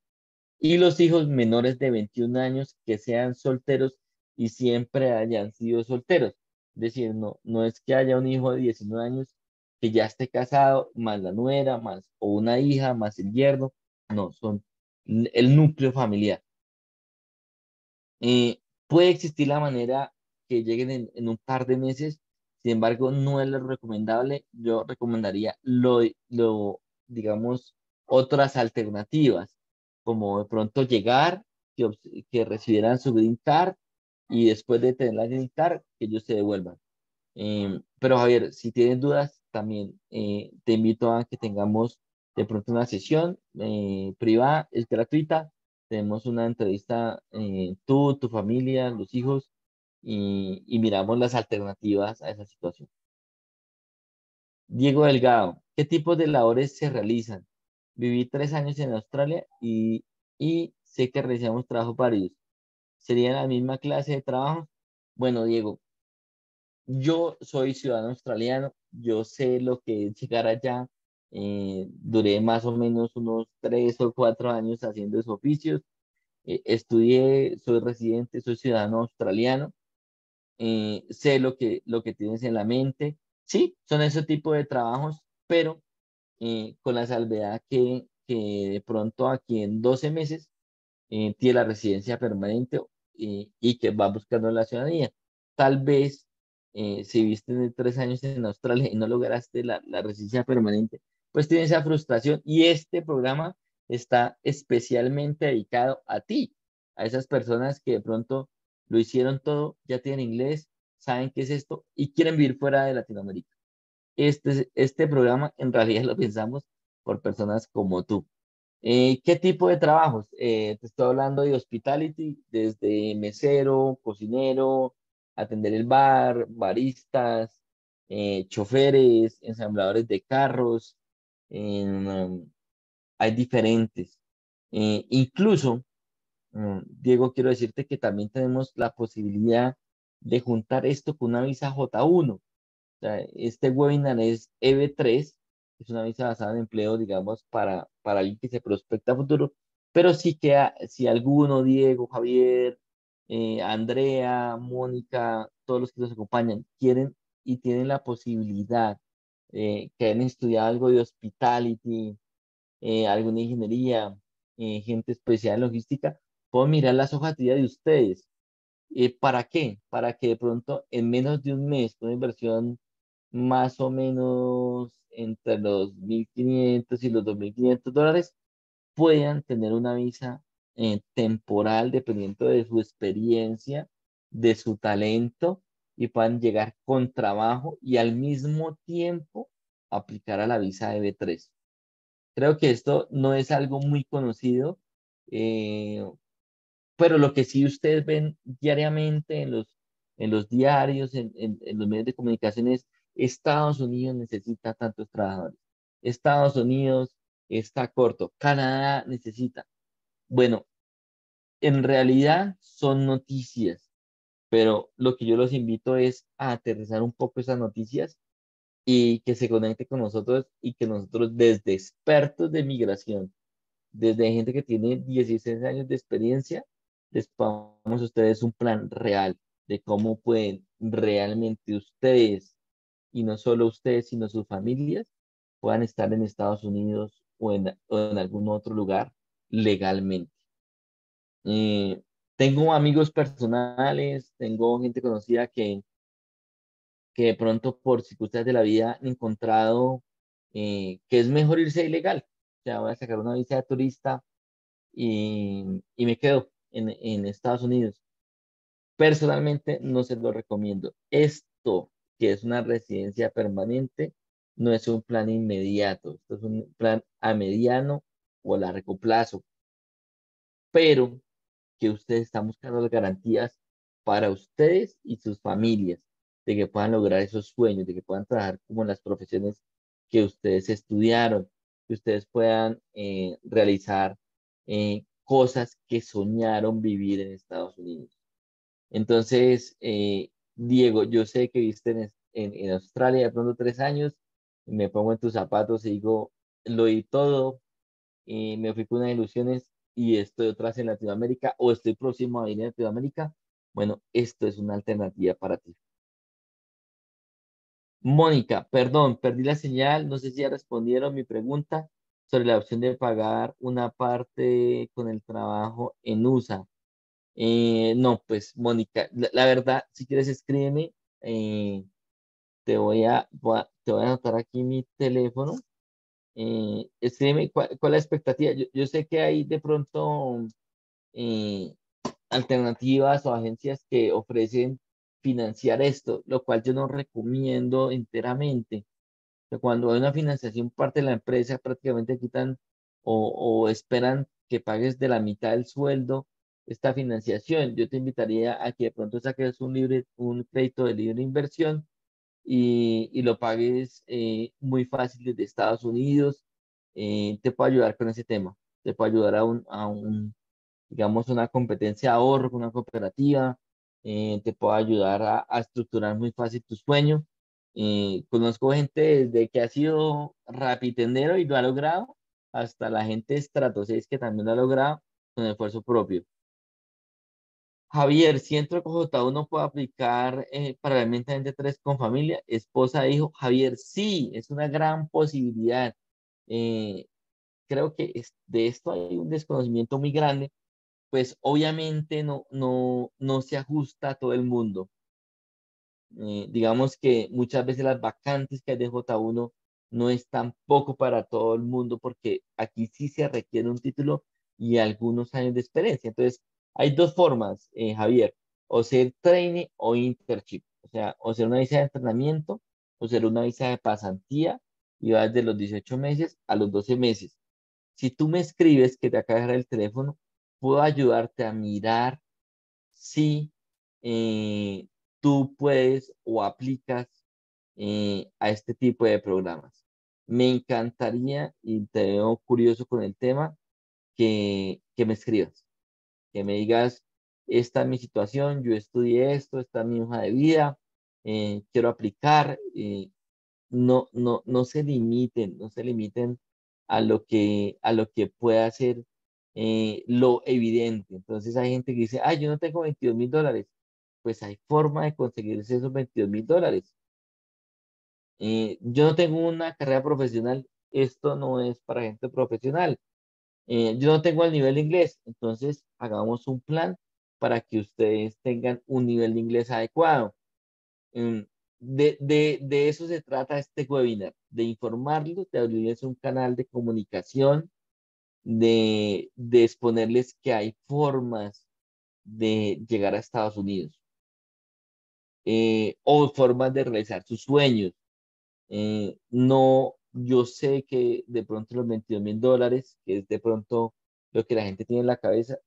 Y los hijos menores de 21 años que sean solteros y siempre hayan sido solteros. Es decir, no es que haya un hijo de 19 años que ya esté casado, más la nuera, más o una hija, más el yerno. No, son el núcleo familiar. Puede existir la manera que lleguen en un par de meses, sin embargo, no es lo recomendable. Yo recomendaría, digamos, otras alternativas, como de pronto llegar, que recibieran su Green Card, y después de tener la Green Card, que ellos se devuelvan. Pero Javier, si tienen dudas, también te invito a que tengamos de pronto una sesión privada, es gratuita. Tenemos una entrevista, tú, tu familia, los hijos, y miramos las alternativas a esa situación. Diego Delgado, ¿qué tipos de labores se realizan? Viví 3 años en Australia y sé que realizamos trabajo para ellos. ¿Sería la misma clase de trabajo? Bueno, Diego, yo soy ciudadano australiano, yo sé lo que es llegar allá. Duré más o menos unos 3 o 4 años haciendo esos oficios. Estudié, soy residente, soy ciudadano australiano. Sé lo que tienes en la mente. Sí, son ese tipo de trabajos, pero con la salvedad que de pronto aquí en 12 meses tiene la residencia permanente y que va buscando la ciudadanía. Tal vez si viviste 3 años en Australia y no lograste la residencia permanente, pues tienes esa frustración, y este programa está especialmente dedicado a ti, a esas personas que de pronto lo hicieron todo, ya tienen inglés, saben qué es esto y quieren vivir fuera de Latinoamérica. Este programa en realidad lo pensamos por personas como tú. ¿Qué tipo de trabajos? Te estoy hablando de hospitality, desde mesero, cocinero, atender el bar, baristas, choferes, ensambladores de carros. Hay diferentes. Incluso, Diego, quiero decirte que también tenemos la posibilidad de juntar esto con una visa J1. O sea, este webinar es EB3, es una visa basada en empleo, digamos, para alguien que se prospecta a futuro, pero sí que si alguno, Diego, Javier, Andrea, Mónica, todos los que nos acompañan, quieren y tienen la posibilidad que hayan estudiado algo de hospitality, alguna ingeniería, gente especial en logística, pueden mirar las hojas de vida de ustedes. ¿Para qué? Para que de pronto en menos de un mes, una inversión más o menos entre los $1,500 y los $2,500, puedan tener una visa temporal, dependiendo de su experiencia, de su talento, y puedan llegar con trabajo y al mismo tiempo aplicar a la visa EB3. Creo que esto no es algo muy conocido, pero lo que sí ustedes ven diariamente en los en los diarios, en los medios de comunicación es Estados Unidos necesita tantos trabajadores. Estados Unidos está corto. Canadá necesita. Bueno, en realidad son noticias, pero lo que yo los invito es a aterrizar un poco esas noticias y que se conecte con nosotros y que nosotros desde expertos de migración, desde gente que tiene 16 años de experiencia, les pongamos a ustedes un plan real de cómo pueden realmente ustedes, y no solo ustedes, sino sus familias, puedan estar en Estados Unidos o en algún otro lugar legalmente. Tengo amigos personales, tengo gente conocida que de pronto por circunstancias de la vida han encontrado que es mejor irse ilegal. O sea, voy a sacar una visa de turista y me quedo en Estados Unidos. Personalmente no se lo recomiendo. Esto, que es una residencia permanente, no es un plan inmediato. Esto es un plan a mediano o a largo plazo. Pero que ustedes están buscando las garantías para ustedes y sus familias, de que puedan lograr esos sueños, de que puedan trabajar como en las profesiones que ustedes estudiaron, que ustedes puedan realizar cosas que soñaron vivir en Estados Unidos. Entonces, Diego, yo sé que viste en Australia de pronto 3 años, me pongo en tus zapatos y digo, lo di todo, me fui con unas ilusiones y estoy atrás en Latinoamérica o estoy próximo a ir a Latinoamérica. Bueno, esto es una alternativa para ti. Mónica, perdón, perdí la señal, no sé si ya respondieron mi pregunta sobre la opción de pagar una parte con el trabajo en USA. No, pues, Mónica, la verdad, si quieres escríbeme, te voy a anotar aquí mi teléfono. Escríbeme cuál es la expectativa. Yo sé que hay de pronto alternativas o agencias que ofrecen financiar esto, lo cual yo no recomiendo enteramente. Cuando hay una financiación, parte de la empresa prácticamente quitan o esperan que pagues de la mitad del sueldo esta financiación. Yo te invitaría a que de pronto saques un crédito de libre inversión y lo pagues muy fácil desde Estados Unidos. Te puedo ayudar con ese tema. Te puedo ayudar digamos, una competencia de ahorro, una cooperativa. Te puedo ayudar a estructurar muy fácil tu sueño. Conozco gente desde que ha sido rapitendero y lo ha logrado, hasta la gente estrato 6 que también lo ha logrado con esfuerzo propio. Javier, si entro con J1 puedo aplicar paralelamente a EB3 con familia, esposa, hijo. Javier, sí, es una gran posibilidad. Creo que de esto hay un desconocimiento muy grande. Pues obviamente no se ajusta a todo el mundo. Digamos que muchas veces las vacantes que hay de J1 no es tampoco para todo el mundo, porque aquí sí se requiere un título y algunos años de experiencia. Entonces, hay dos formas, Javier, o ser trainee o internship, o sea, o ser una visa de entrenamiento, o ser una visa de pasantía, y va desde los 18 meses a los 12 meses. Si tú me escribes, que te acaba de dejar el teléfono, puedo ayudarte a mirar si tú puedes o aplicas a este tipo de programas. Me encantaría, y te veo curioso con el tema, que me escribas, que me digas, esta es mi situación, yo estudié esto, esta es mi hoja de vida, quiero aplicar. No se limiten, a lo que pueda hacer. Lo evidente. Entonces hay gente que dice, ay, yo no tengo $22,000. Pues hay forma de conseguirse esos $22,000. Yo no tengo una carrera profesional, esto no es para gente profesional. Yo no tengo el nivel de inglés, entonces hagamos un plan para que ustedes tengan un nivel de inglés adecuado. De eso se trata este webinar, de informarlos, de abrirles un canal de comunicación, de exponerles que hay formas de llegar a Estados Unidos o formas de realizar sus sueños. No, yo sé que de pronto los $22,000, que es de pronto lo que la gente tiene en la cabeza,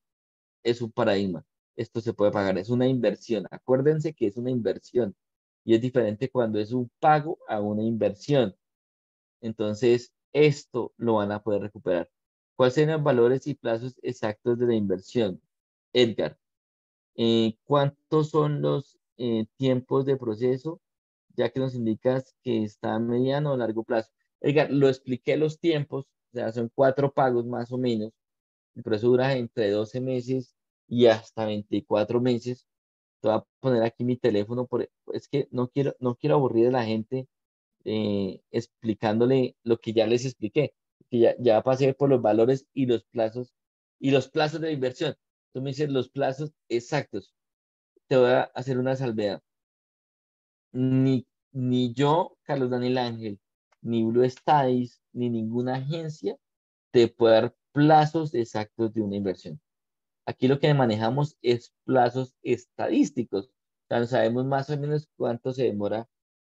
es un paradigma. esto se puede pagar. Es una inversión. Acuérdense que es una inversión. Y es diferente cuando es un pago a una inversión. Entonces, esto lo van a poder recuperar. ¿Cuáles serán los valores y plazos exactos de la inversión? Edgar, ¿cuántos son los tiempos de proceso? Ya que nos indicas que está a mediano o largo plazo. Edgar, lo expliqué los tiempos, o sea, son 4 pagos más o menos. El proceso dura entre 12 meses y hasta 24 meses. Te voy a poner aquí mi teléfono, es que no quiero aburrir a la gente explicándole lo que ya les expliqué, que ya pasé por los valores y los plazos de inversión. Tú me dices los plazos exactos. Te voy a hacer una salvedad. Ni yo, Carlos Daniel Ángel, ni Blue Studies, ni ninguna agencia te puede dar plazos exactos de una inversión. Aquí lo que manejamos es plazos estadísticos. O sea, sabemos más o menos cuánto se demora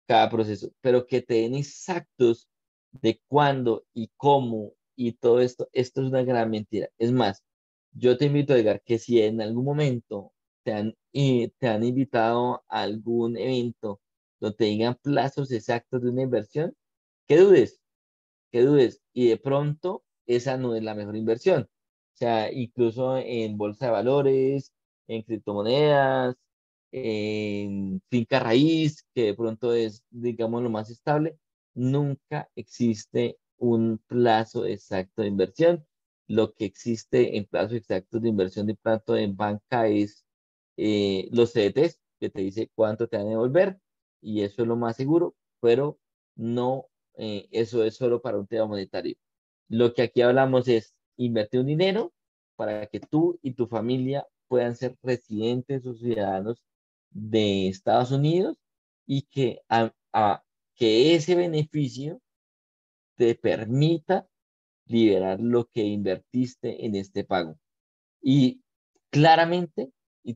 cada proceso, pero que te den exactos de cuándo y cómo y todo esto, esto es una gran mentira. Es más, yo te invito, Edgar, que si en algún momento te han invitado a algún evento donde te digan plazos exactos de una inversión, que dudes, y de pronto esa no es la mejor inversión. O sea, incluso en bolsa de valores, en criptomonedas, en finca raíz, que de pronto es, digamos, lo más estable, nunca existe un plazo exacto de inversión. Lo que existe en plazos exactos de inversión de pronto en banca es los CDTs, que te dice cuánto te van a devolver, y eso es lo más seguro, pero no, eso es solo para un tema monetario. Lo que aquí hablamos es invertir un dinero para que tú y tu familia puedan ser residentes o ciudadanos de Estados Unidos y que, que ese beneficio te permita liberar lo que invertiste en este pago. Y claramente, y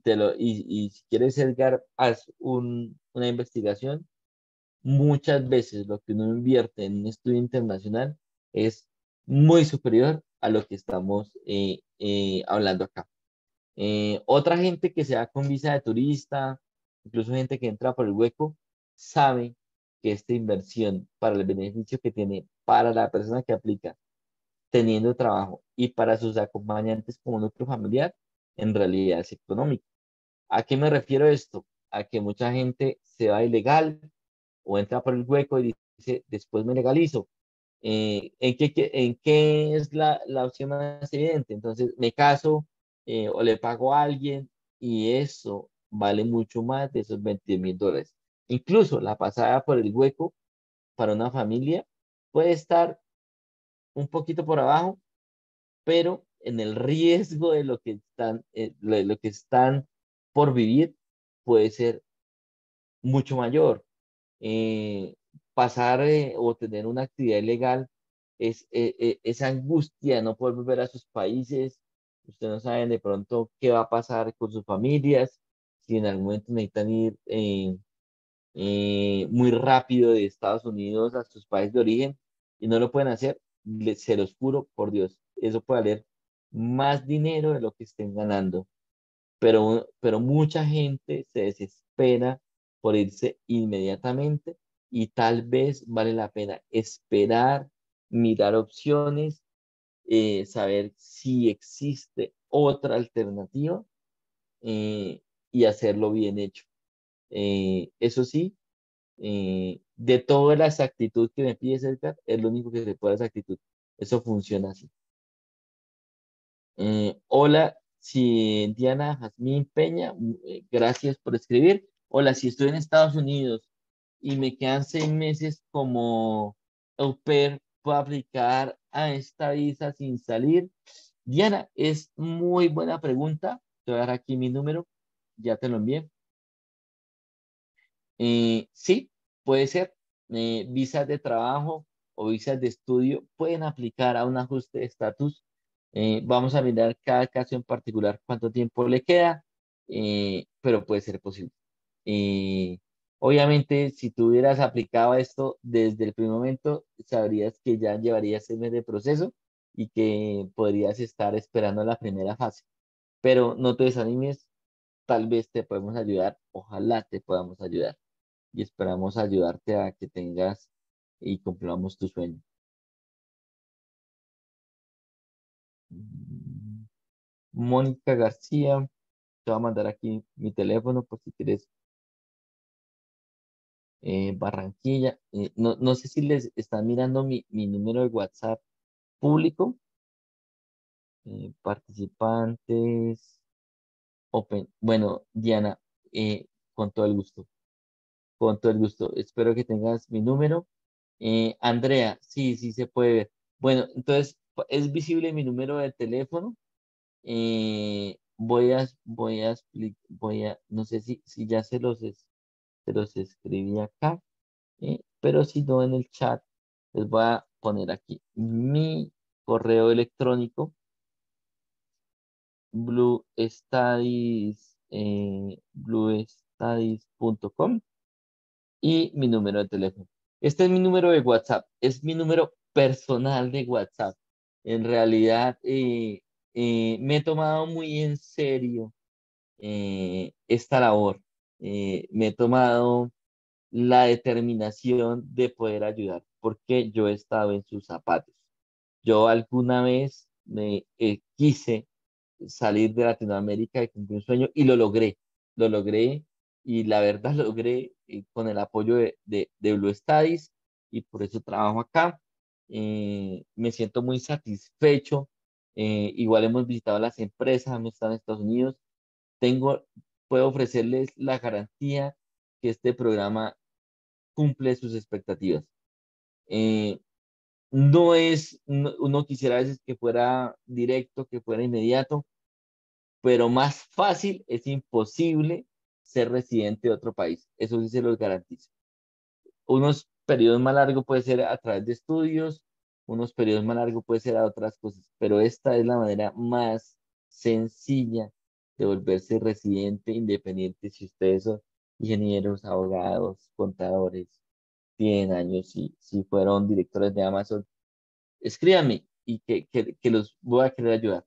si quieres, Edgar, haz una investigación. Muchas veces lo que uno invierte en un estudio internacional es muy superior a lo que estamos hablando acá. Otra gente que se va con visa de turista, incluso gente que entra por el hueco, sabe que esta inversión para el beneficio que tiene para la persona que aplica teniendo trabajo y para sus acompañantes como núcleo familiar, en realidad es económico. ¿A qué me refiero esto? A que mucha gente se va ilegal o entra por el hueco y dice, después me legalizo. ¿En qué es la opción más evidente? Entonces, me caso o le pago a alguien y eso vale mucho más de esos $20,000. Incluso la pasada por el hueco para una familia puede estar un poquito por abajo, pero en el riesgo de lo que están por vivir puede ser mucho mayor. Pasar o tener una actividad ilegal es esa angustia de no poder volver a sus países. Ustedes no saben de pronto qué va a pasar con sus familias, si en algún momento necesitan ir muy rápido de Estados Unidos a sus países de origen y no lo pueden hacer, se los juro por Dios, eso puede valer más dinero de lo que estén ganando. Pero mucha gente se desespera por irse inmediatamente y tal vez vale la pena esperar, mirar opciones, saber si existe otra alternativa y hacerlo bien hecho. Eso sí, de toda la exactitud que me pide Edgar, es lo único que se puede hacer exactitud. Eso funciona así. Hola, si Diana Jazmín Peña, gracias por escribir. Hola, si estoy en Estados Unidos y me quedan 6 meses como au pair, ¿puedo aplicar a esta visa sin salir? Diana, es muy buena pregunta. Te voy a dar aquí mi número, ya te lo envié. Sí, puede ser. Visas de trabajo o visas de estudio pueden aplicar a un ajuste de estatus. Vamos a mirar cada caso en particular cuánto tiempo le queda, pero puede ser posible. Obviamente, si tú hubieras aplicado esto desde el primer momento, sabrías que ya llevarías 6 meses de proceso y que podrías estar esperando la primera fase. Pero no te desanimes, tal vez te podemos ayudar, ojalá te podamos ayudar. Y esperamos ayudarte a que tengas y cumplamos tu sueño. Mónica García, te voy a mandar aquí mi teléfono por si quieres. Barranquilla, no sé si les están mirando mi número de WhatsApp público. Participantes Open. Bueno, Diana, con todo el gusto. Con todo el gusto. Espero que tengas mi número. Andrea, sí se puede ver. Bueno, entonces es visible mi número de teléfono. Voy a no sé si ya se los escribí acá, pero si no, en el chat les voy a poner aquí mi correo electrónico, bluestudies.com, y mi número de teléfono. Este es mi número de WhatsApp, es mi número personal de WhatsApp. En realidad, me he tomado muy en serio esta labor. Me he tomado la determinación de poder ayudar, porque yo he estado en sus zapatos. Yo alguna vez me quise salir de Latinoamérica y cumplir un sueño, y lo logré, y la verdad lo logré con el apoyo de Blue Studies, y por eso trabajo acá. Me siento muy satisfecho. Igual hemos visitado las empresas, hemos estado en Estados Unidos. Puedo ofrecerles la garantía que este programa cumple sus expectativas. Uno quisiera a veces que fuera directo, que fuera inmediato, pero más fácil es imposible ser residente de otro país. Eso sí se los garantizo. Unos periodos más largos puede ser a través de estudios, unos periodos más largos puede ser a otras cosas, pero esta es la manera más sencilla de volverse residente independiente si ustedes son ingenieros, abogados, contadores, tienen años, si fueron directores de Amazon. Escríbanme y que los voy a querer ayudar.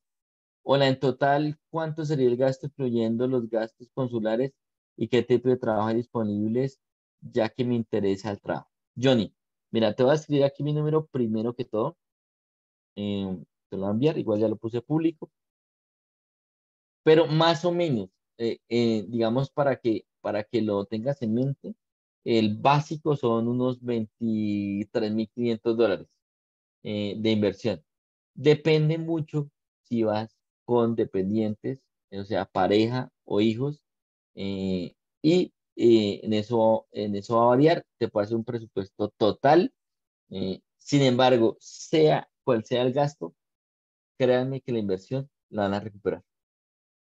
Hola, en total, ¿cuánto sería el gasto incluyendo los gastos consulares y qué tipo de trabajo hay disponibles, ya que me interesa el trabajo? Johnny, mira, te voy a escribir aquí mi número primero que todo. Te lo voy a enviar, igual ya lo puse público. Pero más o menos, digamos, para que lo tengas en mente, el básico son unos $23,500 de inversión. Depende mucho si vas con dependientes, o sea, pareja o hijos, en eso va a variar. Te puede hacer un presupuesto total. Sin embargo, sea cual sea el gasto, créanme que la inversión la van a recuperar. O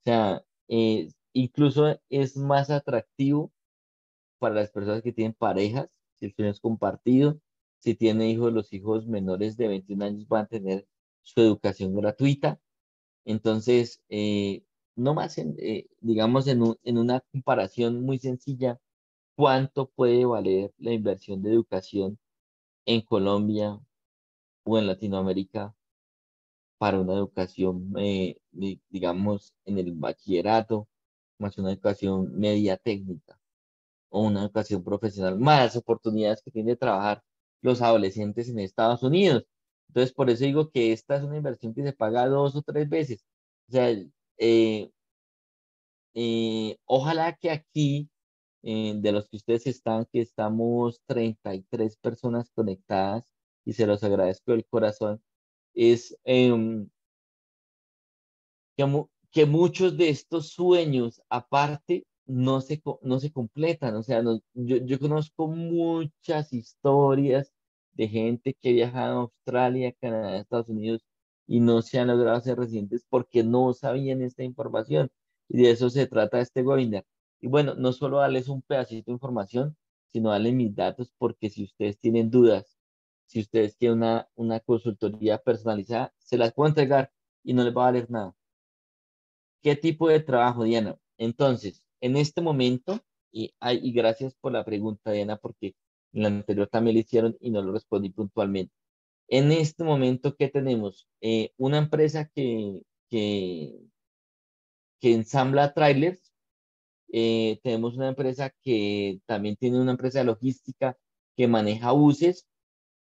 sea, incluso es más atractivo para las personas que tienen parejas, si el sueño es compartido, si tiene hijos, los hijos menores de 21 años van a tener su educación gratuita. Entonces, no más, digamos, en una comparación muy sencilla, ¿cuánto puede valer la inversión de educación en Colombia o en Latinoamérica? Para una educación, digamos, en el bachillerato, más una educación media técnica o una educación profesional, más oportunidades que tienen de trabajar los adolescentes en Estados Unidos. Entonces, por eso digo que esta es una inversión que se paga 2 o 3 veces. O sea, ojalá que aquí, de los que ustedes están, que estamos 33 personas conectadas, y se los agradezco del corazón, es que muchos de estos sueños, aparte, no se completan. O sea, yo conozco muchas historias de gente que ha viajado a Australia, Canadá, Estados Unidos, y no se han logrado ser residentes porque no sabían esta información. Y de eso se trata este webinar. Y bueno, no solo darles un pedacito de información, sino darles mis datos, porque si ustedes tienen dudas, si ustedes quieren una consultoría personalizada, se las puedo entregar y no les va a valer nada. ¿Qué tipo de trabajo, Diana? Entonces, en este momento, y gracias por la pregunta, Diana, porque en la anterior también le hicieron y no lo respondí puntualmente. En este momento, ¿qué tenemos? Una empresa que ensambla trailers Tenemos una empresa que también tiene una empresa de logística que maneja buses.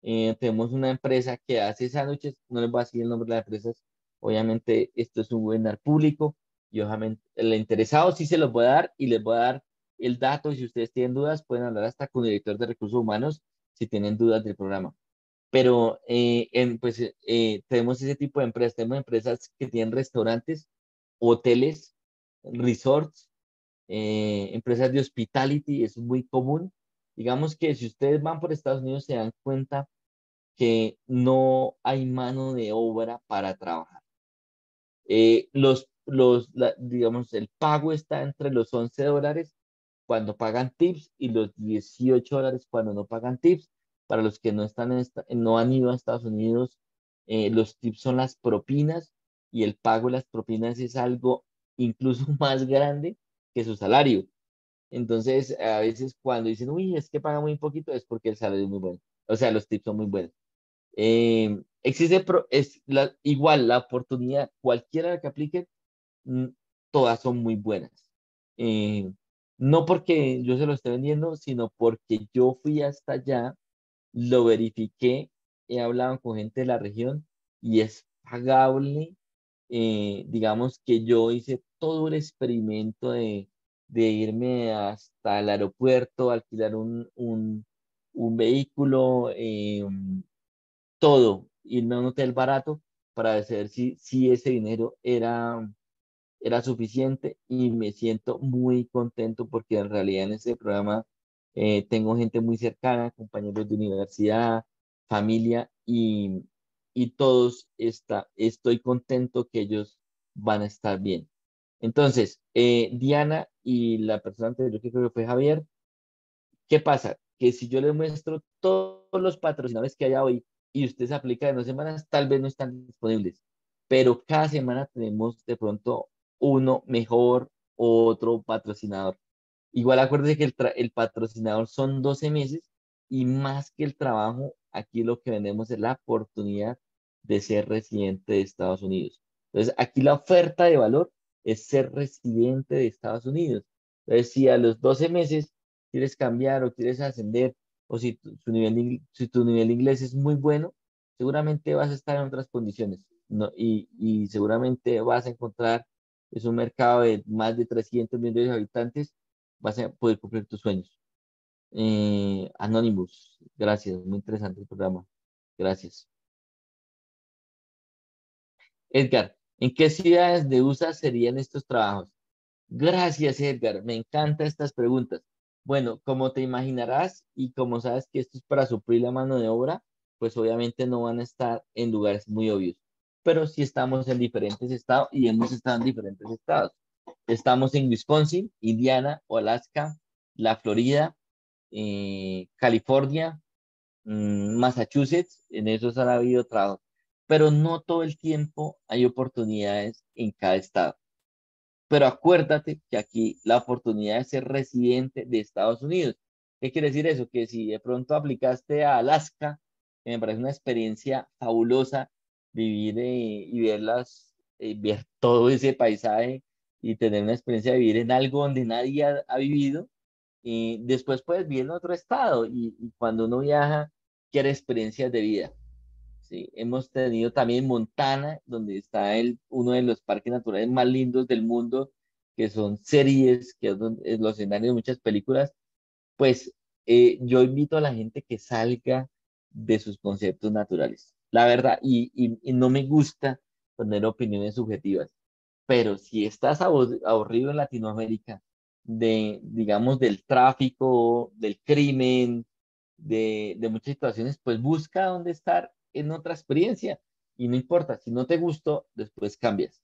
Tenemos una empresa que hace sándwiches. No les voy a decir el nombre de las empresas. Obviamente esto es un webinar público. Y obviamente el interesado sí se los voy a dar y les voy a dar el dato. Si ustedes tienen dudas, pueden hablar hasta con el director de recursos humanos si tienen dudas del programa. Pero tenemos ese tipo de empresas. Tenemos empresas que tienen restaurantes, hoteles, resorts. Empresas de hospitality, es muy común. Digamos que si ustedes van por Estados Unidos se dan cuenta que no hay mano de obra para trabajar. Digamos, el pago está entre los $11 cuando pagan tips y los $18 cuando no pagan tips. Para los que no han ido a Estados Unidos, los tips son las propinas y el pago de las propinas es algo incluso más grande que su salario. Entonces, a veces cuando dicen, uy, es que paga muy poquito, es porque el salario es muy bueno. O sea, los tips son muy buenos. Igual, la oportunidad, cualquiera que aplique, todas son muy buenas. No porque yo se lo esté vendiendo, sino porque yo fui hasta allá, lo verifiqué, he hablado con gente de la región y es pagable. Digamos que yo hice todo el experimento de irme hasta el aeropuerto, alquilar un vehículo, todo, irme a un hotel barato para saber si ese dinero era suficiente, y me siento muy contento porque en realidad en este programa tengo gente muy cercana, compañeros de universidad, familia, y todos estoy contento que ellos van a estar bien. Entonces, Diana y la persona anterior que creo que fue Javier, ¿qué pasa? Que si yo les muestro todos los patrocinadores que hay hoy y ustedes aplican en 2 semanas, tal vez no están disponibles, pero cada semana tenemos de pronto uno mejor o otro patrocinador. Igual acuérdense que el patrocinador son 12 meses y más que el trabajo, aquí lo que vendemos es la oportunidad de ser residente de Estados Unidos. Entonces, aquí la oferta de valor es ser residente de Estados Unidos. Entonces, si a los 12 meses quieres cambiar o quieres ascender, o si tu nivel de inglés es muy bueno, seguramente vas a estar en otras condiciones, ¿no? Y seguramente vas a encontrar, es un mercado de más de 300 millones de habitantes, vas a poder cumplir tus sueños. Anonymous, gracias, muy interesante el programa, gracias. Edgar, ¿en qué ciudades de USA serían estos trabajos? Gracias, Edgar, me encantan estas preguntas. Bueno, como te imaginarás y como sabes que esto es para suplir la mano de obra, pues obviamente no van a estar en lugares muy obvios, pero sí estamos en diferentes estados y hemos estado en diferentes estados. Estamos en Wisconsin, Indiana, Alaska, la Florida, California, Massachusetts, en esos han habido trabajos, pero no todo el tiempo hay oportunidades en cada estado. Pero acuérdate que aquí la oportunidad es ser residente de Estados Unidos. ¿Qué quiere decir eso? Que si de pronto aplicaste a Alaska, que me parece una experiencia fabulosa vivir y ver todo ese paisaje y tener una experiencia de vivir en algo donde nadie ha vivido. Después puedes vivir en otro estado y cuando uno viaja quiere experiencias de vida, ¿sí? Hemos tenido también Montana, donde está uno de los parques naturales más lindos del mundo, que son series, que es los escenarios de muchas películas. Pues yo invito a la gente que salga de sus conceptos naturales, la verdad, y no me gusta poner opiniones subjetivas, pero si estás aburrido en Latinoamérica digamos, del tráfico, del crimen, de muchas situaciones, pues busca dónde estar en otra experiencia. Y no importa, si no te gustó, después cambias.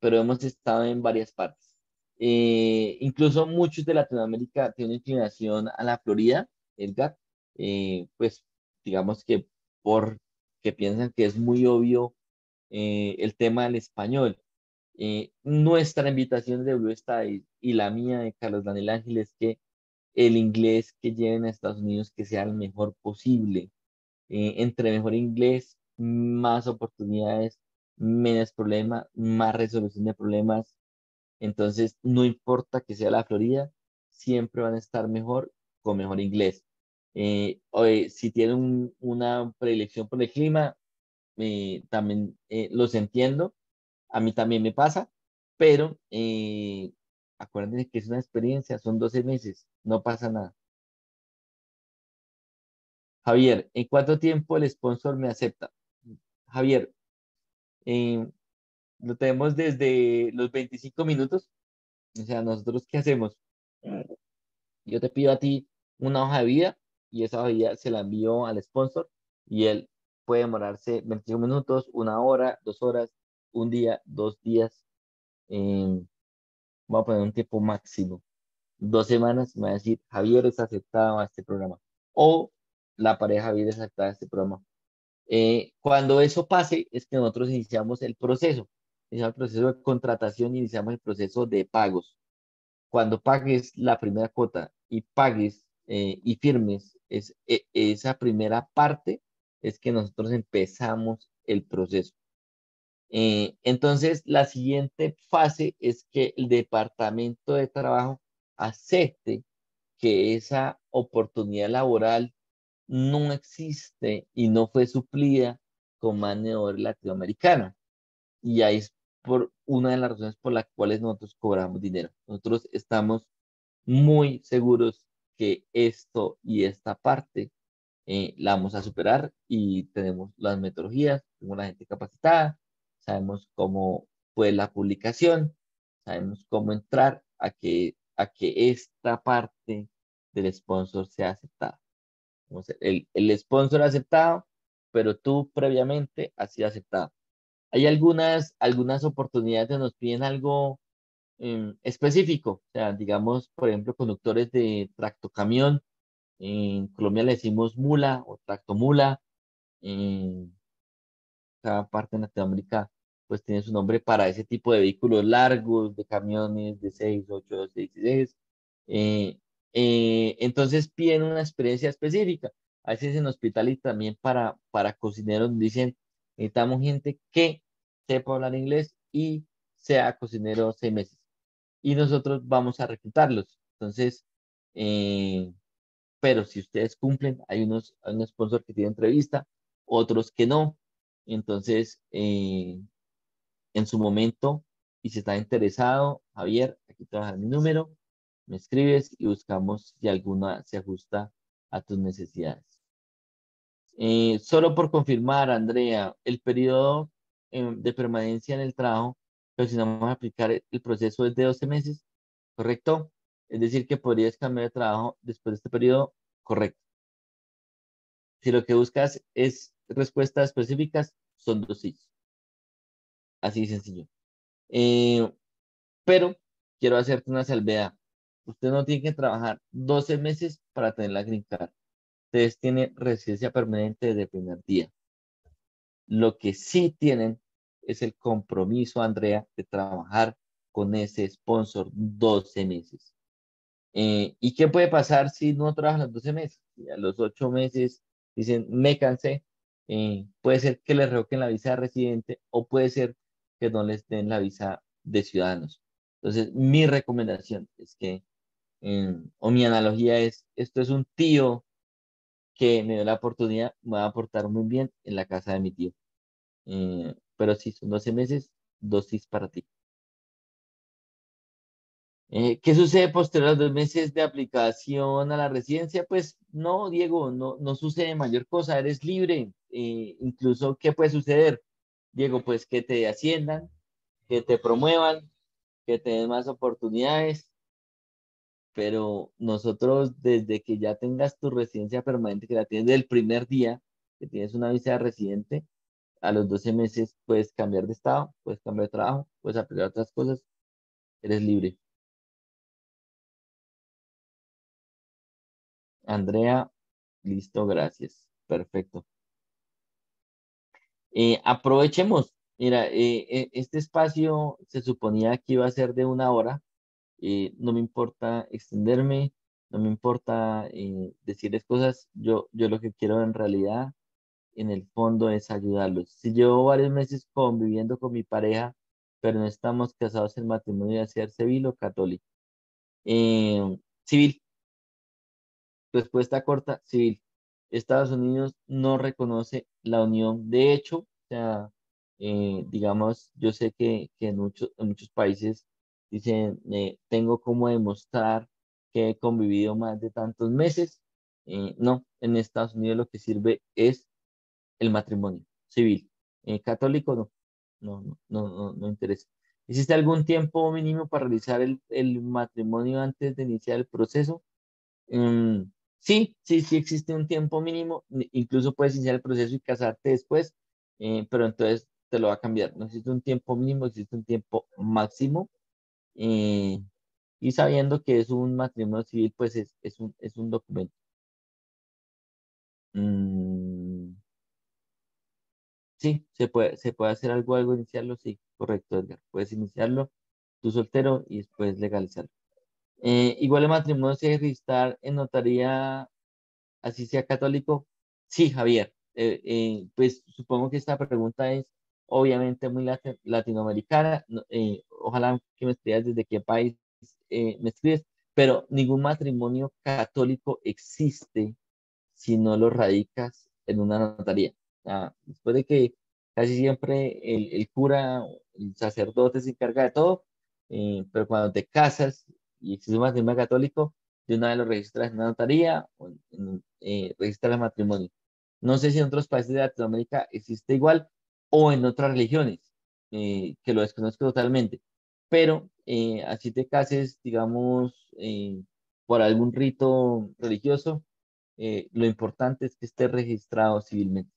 Pero hemos estado en varias partes. Incluso muchos de Latinoamérica tienen inclinación a la Florida, Edgar, pues digamos que porque piensan que es muy obvio el tema del español. Nuestra invitación de Blue Studies y la mía de Carlos Daniel Ángel es que el inglés que lleven a Estados Unidos que sea el mejor posible. Entre mejor inglés, más oportunidades, menos problemas, más resolución de problemas, Entonces, no importa que sea la Florida, siempre van a estar mejor con mejor inglés. Si tienen una predilección por el clima, también los entiendo. A mí también me pasa, pero acuérdense que es una experiencia, son 12 meses, no pasa nada. Javier, ¿en cuánto tiempo el sponsor me acepta? Javier, lo tenemos desde los 25 minutos. O sea, ¿nosotros qué hacemos? Yo te pido a ti una hoja de vida y esa hoja de vida se la envío al sponsor y él puede demorarse 25 minutos, una hora, 2 horas, un día, 2 días. Voy a poner un tiempo máximo. 2 semanas me va a decir, Javier es aceptado a este programa. O la pareja Javier es aceptada a este programa. Cuando eso pase, es que nosotros iniciamos el proceso. Iniciamos el proceso de contratación y iniciamos el proceso de pagos. Cuando pagues la primera cuota y pagues y firmes esa primera parte, es que nosotros empezamos el proceso. Entonces, la siguiente fase es que el Departamento de Trabajo acepte que esa oportunidad laboral no existe y no fue suplida con mano de obra latinoamericana. Y ahí es por una de las razones por las cuales nosotros cobramos dinero. Nosotros estamos muy seguros que esto y esta parte la vamos a superar y tenemos las metodologías, tenemos la gente capacitada, sabemos cómo fue la publicación, sabemos cómo entrar a que esta parte del sponsor sea aceptada. El sponsor aceptado, pero tú previamente has sido aceptado. Hay algunas oportunidades que nos piden algo específico. O sea, digamos, por ejemplo, conductores de tractocamión. En Colombia le decimos mula o tractomula. Cada parte de Latinoamérica pues tiene su nombre para ese tipo de vehículos largos, de camiones de 6, 8, 12, 16. Entonces piden una experiencia específica. A veces en hospital y también para cocineros dicen, necesitamos gente que sepa hablar inglés y sea cocinero 6 meses. Y nosotros vamos a reclutarlos. Entonces, pero si ustedes cumplen, hay un sponsor que tiene entrevista, otros que no. Entonces, en su momento, y si está interesado, Javier, aquí te voy a dejar mi número, me escribes y buscamos si alguna se ajusta a tus necesidades. Solo por confirmar, Andrea, el periodo de permanencia en el trabajo, pero si no vamos a aplicar el proceso es de 12 meses, ¿correcto? Es decir, que podrías cambiar de trabajo después de este periodo, correcto. Si lo que buscas es respuestas específicas, son 2 sí. Así de sencillo. Pero quiero hacerte una salvedad. Usted no tiene que trabajar 12 meses para tener la Green Card. Ustedes tienen residencia permanente desde el primer día. Lo que sí tienen es el compromiso, Andrea, de trabajar con ese sponsor 12 meses. ¿Y qué puede pasar si no trabajan los 12 meses? A los 8 meses dicen, me cansé. Puede ser que les revoquen la visa de residente o puede ser que no les den la visa de ciudadanos. Entonces, mi recomendación es que o mi analogía es, esto es un tío que me dio la oportunidad, me va a aportar muy bien en la casa de mi tío. Pero sí, son 12 meses, 2 sí para ti. ¿Qué sucede posterior a los 2 meses de aplicación a la residencia? Pues no, Diego, no sucede mayor cosa, eres libre. Incluso, ¿qué puede suceder? Diego, pues que te asciendan, que te promuevan, que te den más oportunidades. Pero nosotros, desde que ya tengas tu residencia permanente, que la tienes del primer día, que tienes una visa de residente, a los 12 meses puedes cambiar de estado, puedes cambiar de trabajo, puedes aplicar otras cosas, eres libre. Andrea, listo, gracias. Perfecto. Aprovechemos. Mira, este espacio se suponía que iba a ser de 1 hora. No me importa extenderme, no me importa decirles cosas. Yo lo que quiero en realidad, en el fondo, es ayudarlos. Si llevo varios meses conviviendo con mi pareja pero no estamos casados en matrimonio, ya sea civil o católico. Civil. Respuesta corta, civil. Estados Unidos no reconoce la unión. De hecho, o sea, digamos, yo sé que en muchos países dicen, tengo como demostrar que he convivido más de tantos meses. No, en Estados Unidos lo que sirve es el matrimonio civil. Católico no interesa. ¿Existe algún tiempo mínimo para realizar el matrimonio antes de iniciar el proceso? Sí existe un tiempo mínimo. Incluso puedes iniciar el proceso y casarte después, pero entonces te lo va a cambiar. No existe un tiempo mínimo, existe un tiempo máximo. Y sabiendo que es un matrimonio civil, pues es un documento. Sí, se puede hacer algo iniciarlo, sí, correcto, Edgar. Puedes iniciarlo tú soltero y después legalizarlo. Igual el matrimonio se debe registrar en notaría, así sea católico. Sí, Javier. Pues supongo que esta pregunta es obviamente muy latinoamericana. Ojalá que me escribas desde qué país me escribes, pero ningún matrimonio católico existe si no lo radicas en una notaría. Después de que casi siempre el cura, el sacerdote se encarga de todo, pero cuando te casas y existe un matrimonio católico, de una vez lo registras en una notaría, registras el matrimonio. No sé si en otros países de Latinoamérica existe igual o en otras religiones, que lo desconozco totalmente, pero así te cases, digamos, por algún rito religioso, lo importante es que esté registrado civilmente.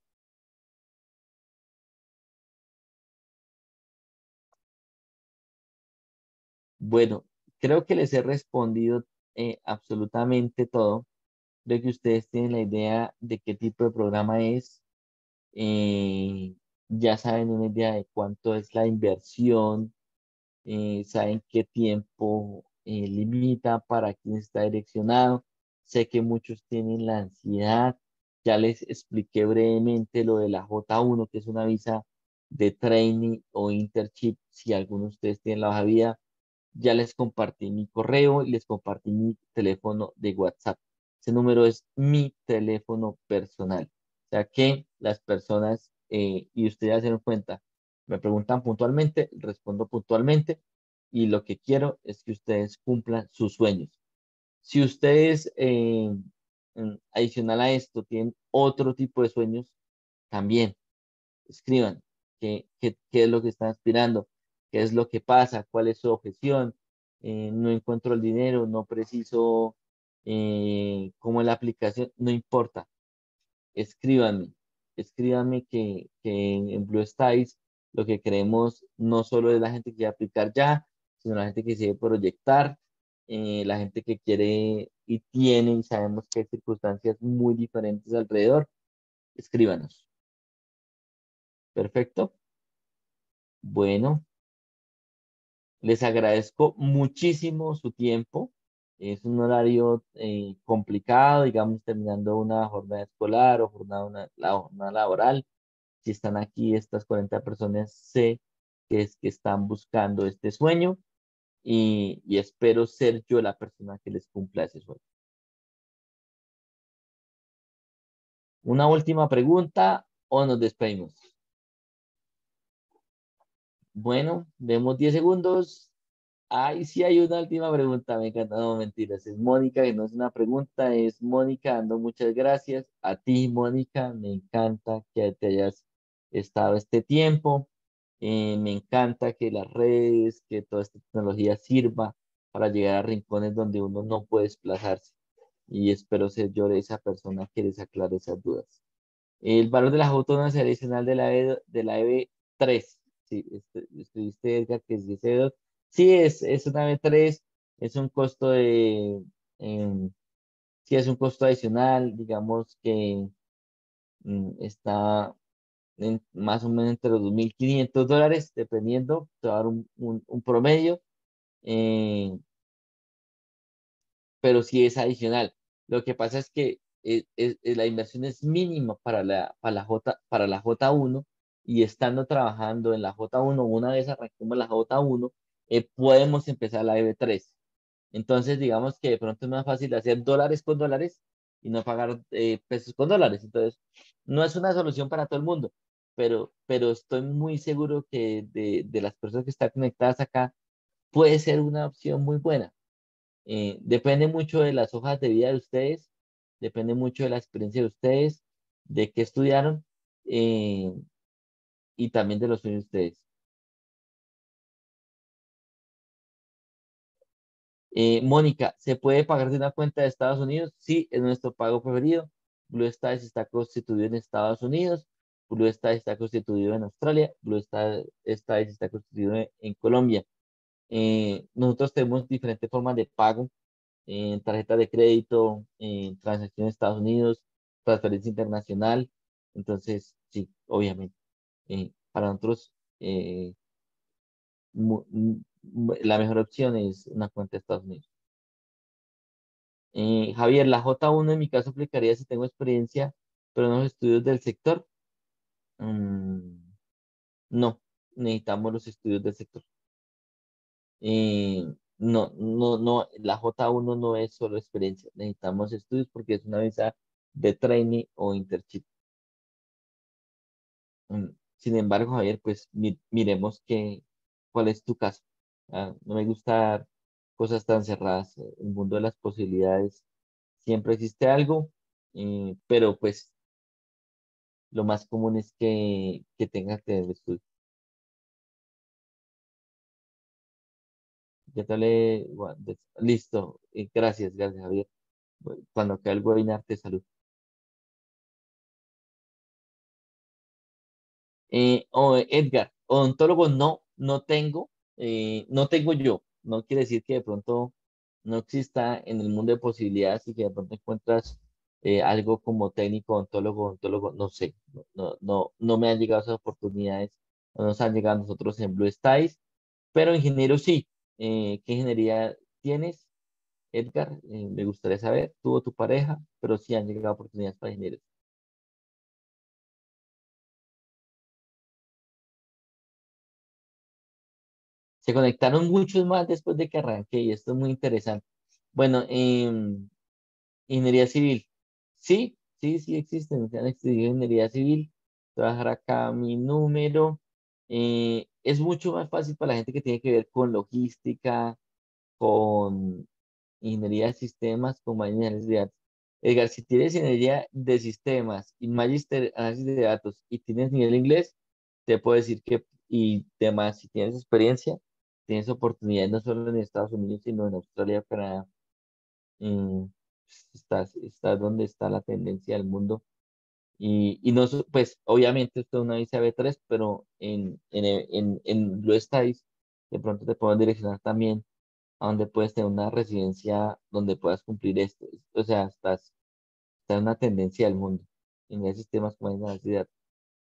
Bueno, creo que les he respondido absolutamente todo. Creo que ustedes tienen la idea de qué tipo de programa es. Ya saben una idea de cuánto es la inversión. Saben qué tiempo limita, para quién está direccionado. Sé que muchos tienen la ansiedad. Ya les expliqué brevemente lo de la J1, que es una visa de training o internship, si alguno de ustedes tiene la baja vida. Ya les compartí mi correo y les compartí mi teléfono de WhatsApp. Ese número es mi teléfono personal. O sea que las personas, y ustedes ya se dan cuenta, me preguntan puntualmente, respondo puntualmente, y lo que quiero es que ustedes cumplan sus sueños. Si ustedes, adicional a esto, tienen otro tipo de sueños, también escriban qué es lo que están aspirando. ¿Qué es lo que pasa? ¿Cuál es su objeción? No encuentro el dinero, no preciso cómo es la aplicación, no importa. Escríbanme que en Blue Studies lo que queremos no solo es la gente que quiere aplicar ya, sino la gente que se quiere proyectar, la gente que quiere y tiene, y sabemos que hay circunstancias muy diferentes alrededor. Escríbanos. Perfecto. Bueno. Les agradezco muchísimo su tiempo. Es un horario complicado, digamos, terminando una jornada escolar o la jornada laboral. Si están aquí, estas 40 personas, sé que es que están buscando este sueño y espero ser yo la persona que les cumpla ese sueño. Una última pregunta o nos despedimos. Bueno, vemos 10 segundos. Ahí sí hay una última pregunta. Me encanta. No, mentiras. Es Mónica, que no es una pregunta. Es Mónica dando muchas gracias. A ti, Mónica, me encanta que te hayas estado este tiempo. Me encanta que las redes, que toda esta tecnología sirva para llegar a rincones donde uno no puede desplazarse. Y espero ser yo esa persona que les aclare esas dudas. El valor de la J1 será adicional de la EB3. Sí, estuviste, Edgar, que es 10 euros. Sí, es una EB3, es un costo de... sí, es un costo adicional, digamos que está más o menos entre los $2.500, dependiendo, te va a dar un promedio, pero sí es adicional. Lo que pasa es que la inversión es mínima para la J1, y estando trabajando en la J1, una vez arrancamos la J1, podemos empezar la EB3. Entonces, digamos que de pronto es más fácil hacer dólares con dólares y no pagar pesos con dólares. Entonces, no es una solución para todo el mundo, pero estoy muy seguro que de las personas que están conectadas acá, puede ser una opción muy buena. Depende mucho de las hojas de vida de ustedes, depende mucho de la experiencia de ustedes, de qué estudiaron y también de los sueños de ustedes. Mónica, ¿se puede pagar de una cuenta de Estados Unidos? Sí, es nuestro pago preferido. Blue Studies está constituido en Estados Unidos. Blue Studies está constituido en Australia. Blue Studies está constituido en Colombia. Nosotros tenemos diferentes formas de pago. Tarjetas de crédito, transacciones en Estados Unidos, transferencia internacional. Entonces, sí, obviamente. Para nosotros, la mejor opción es una cuenta de Estados Unidos. Javier, la J1 en mi caso aplicaría si tengo experiencia, pero en los estudios del sector. No, necesitamos los estudios del sector. No, la J1 no es solo experiencia, necesitamos estudios porque es una visa de trainee o internship. Sin embargo, Javier, pues miremos cuál es tu caso. No me gustan cosas tan cerradas. El mundo de las posibilidades siempre existe algo, pero pues lo más común es que tengas que tener estudio. Ya te hablé, listo. Gracias, Javier. Cuando quede el webinar, te saludo. Edgar, odontólogo no tengo, no tengo yo. No quiere decir que de pronto no exista en el mundo de posibilidades y que de pronto encuentras algo como técnico, odontólogo, no sé. No me han llegado esas oportunidades, no nos han llegado a nosotros en Blue Studies, pero ingeniero sí. ¿Qué ingeniería tienes, Edgar? Me gustaría saber, tú o tu pareja, pero sí han llegado oportunidades para ingenieros. Se conectaron muchos más después de que arranqué y esto es muy interesante. Bueno, ingeniería civil. Sí, existen. Se han estudiado ingeniería civil. Voy a dejar acá mi número. Es mucho más fácil para la gente que tiene que ver con logística, con ingeniería de sistemas, con análisis de datos. Edgar, si tienes ingeniería de sistemas y magister análisis de datos y tienes nivel inglés, te puedo decir que y demás, si tienes experiencia, tienes oportunidades no solo en Estados Unidos, sino en Australia, Canadá. Estás donde está la tendencia del mundo. Y no, pues, obviamente, esto es una visa EB3, pero en Blue Studies, de pronto te pueden direccionar también a donde puedes tener una residencia donde puedas cumplir esto. O sea, está en una tendencia del mundo. En el sistema como en la ciudad.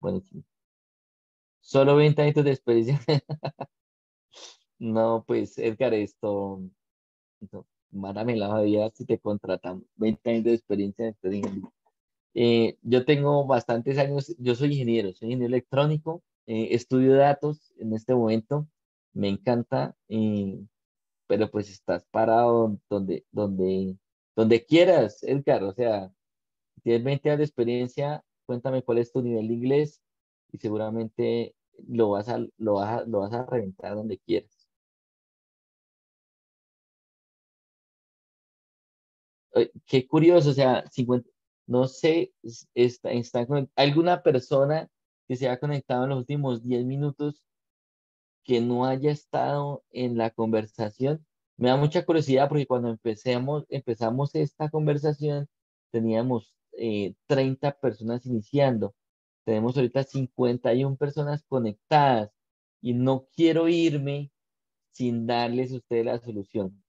Buenísimo. Solo 20 años de experiencia. No, pues, Edgar, esto mándame la vida si te contratan. 20 años de experiencia. Yo tengo bastantes años. Yo soy ingeniero electrónico. Estudio datos en este momento. Me encanta. Pero pues estás parado donde quieras, Edgar. O sea, si tienes 20 años de experiencia, cuéntame cuál es tu nivel de inglés. Y seguramente lo vas a reventar donde quieras. Qué curioso, o sea, 50, no sé, alguna persona que se haya conectado en los últimos 10 minutos que no haya estado en la conversación. Me da mucha curiosidad porque cuando empezamos esta conversación teníamos 30 personas iniciando. Tenemos ahorita 51 personas conectadas y no quiero irme sin darles a ustedes la solución.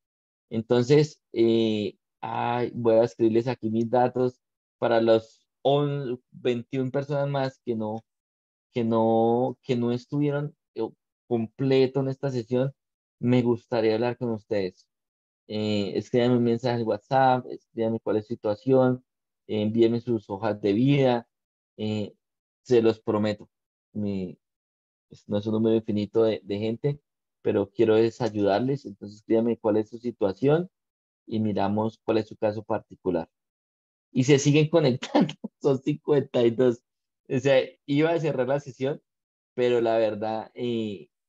Entonces, voy a escribirles aquí mis datos para los 21 personas más que no estuvieron completo en esta sesión. Me gustaría hablar con ustedes. Escríbanme un mensaje en WhatsApp, escríbanme cuál es su situación, envíenme sus hojas de vida. Se los prometo, no es un número infinito de gente, pero quiero es ayudarles. Entonces díganme cuál es su situación y miramos cuál es su caso particular. Y se siguen conectando, son 52. O sea, iba a cerrar la sesión, pero la verdad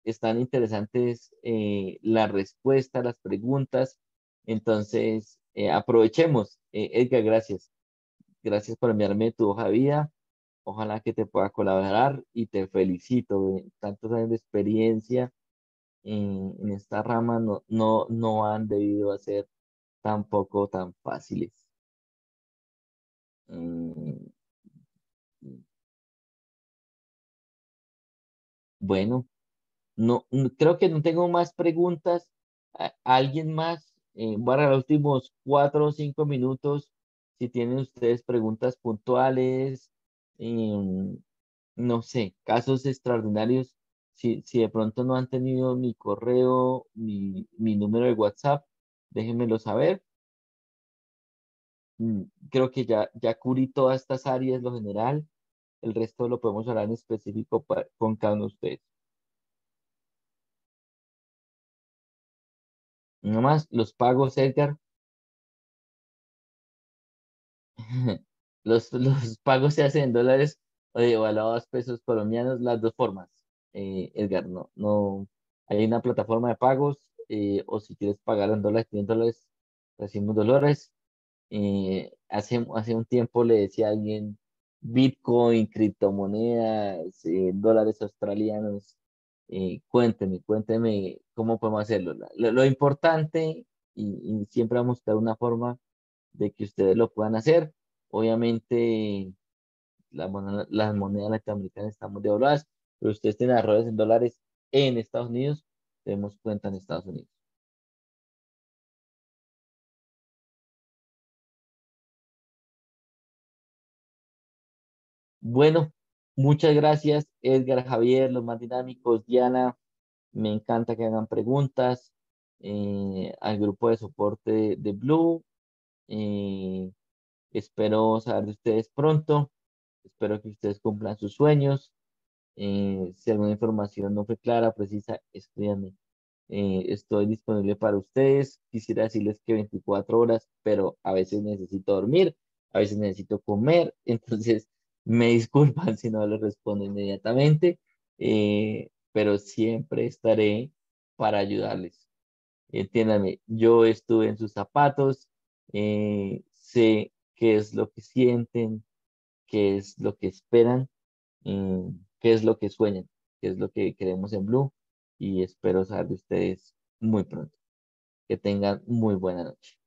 están interesantes las respuestas, las preguntas. Entonces aprovechemos. Edgar, gracias. Gracias por enviarme tu hoja de vida. Ojalá que te pueda colaborar y te felicito. Tantos años de experiencia en esta rama no han debido a ser tampoco tan fáciles. Bueno, no creo que no tengo más preguntas. ¿Alguien más? Para los últimos 4 o 5 minutos, si tienen ustedes preguntas puntuales, no sé, casos extraordinarios, si de pronto no han tenido mi correo, mi número de WhatsApp, déjenmelo saber. Creo que ya cubrí todas estas áreas, lo general. El resto lo podemos hablar en específico con cada uno de ustedes. Nada más, los pagos, Edgar. Los pagos se hacen en dólares o evaluados pesos colombianos, las dos formas. Edgar, no. Hay una plataforma de pagos, o si quieres pagar en dólares, 500 dólares, recibimos dólares. Hace un tiempo le decía a alguien Bitcoin, criptomonedas, dólares australianos. Cuénteme cómo podemos hacerlo. Lo importante, y siempre vamos a buscar una forma de que ustedes lo puedan hacer. Obviamente, las monedas latinoamericanas estamos devaluadas, pero ustedes tienen arroyos en dólares en Estados Unidos, tenemos cuenta en Estados Unidos. Bueno, muchas gracias, Edgar, Javier, los más dinámicos, Diana. Me encanta que hagan preguntas al grupo de soporte de Blue. Espero saber de ustedes pronto. Espero que ustedes cumplan sus sueños. Si alguna información no fue clara, precisa, escríbanme. Estoy disponible para ustedes. Quisiera decirles que 24 horas, pero a veces necesito dormir, a veces necesito comer. Entonces, me disculpan si no les respondo inmediatamente, pero siempre estaré para ayudarles. Entiéndanme, yo estuve en sus zapatos, sé qué es lo que sienten, qué es lo que esperan, qué es lo que sueñan, qué es lo que queremos en Blue, y espero saber de ustedes muy pronto. Que tengan muy buena noche.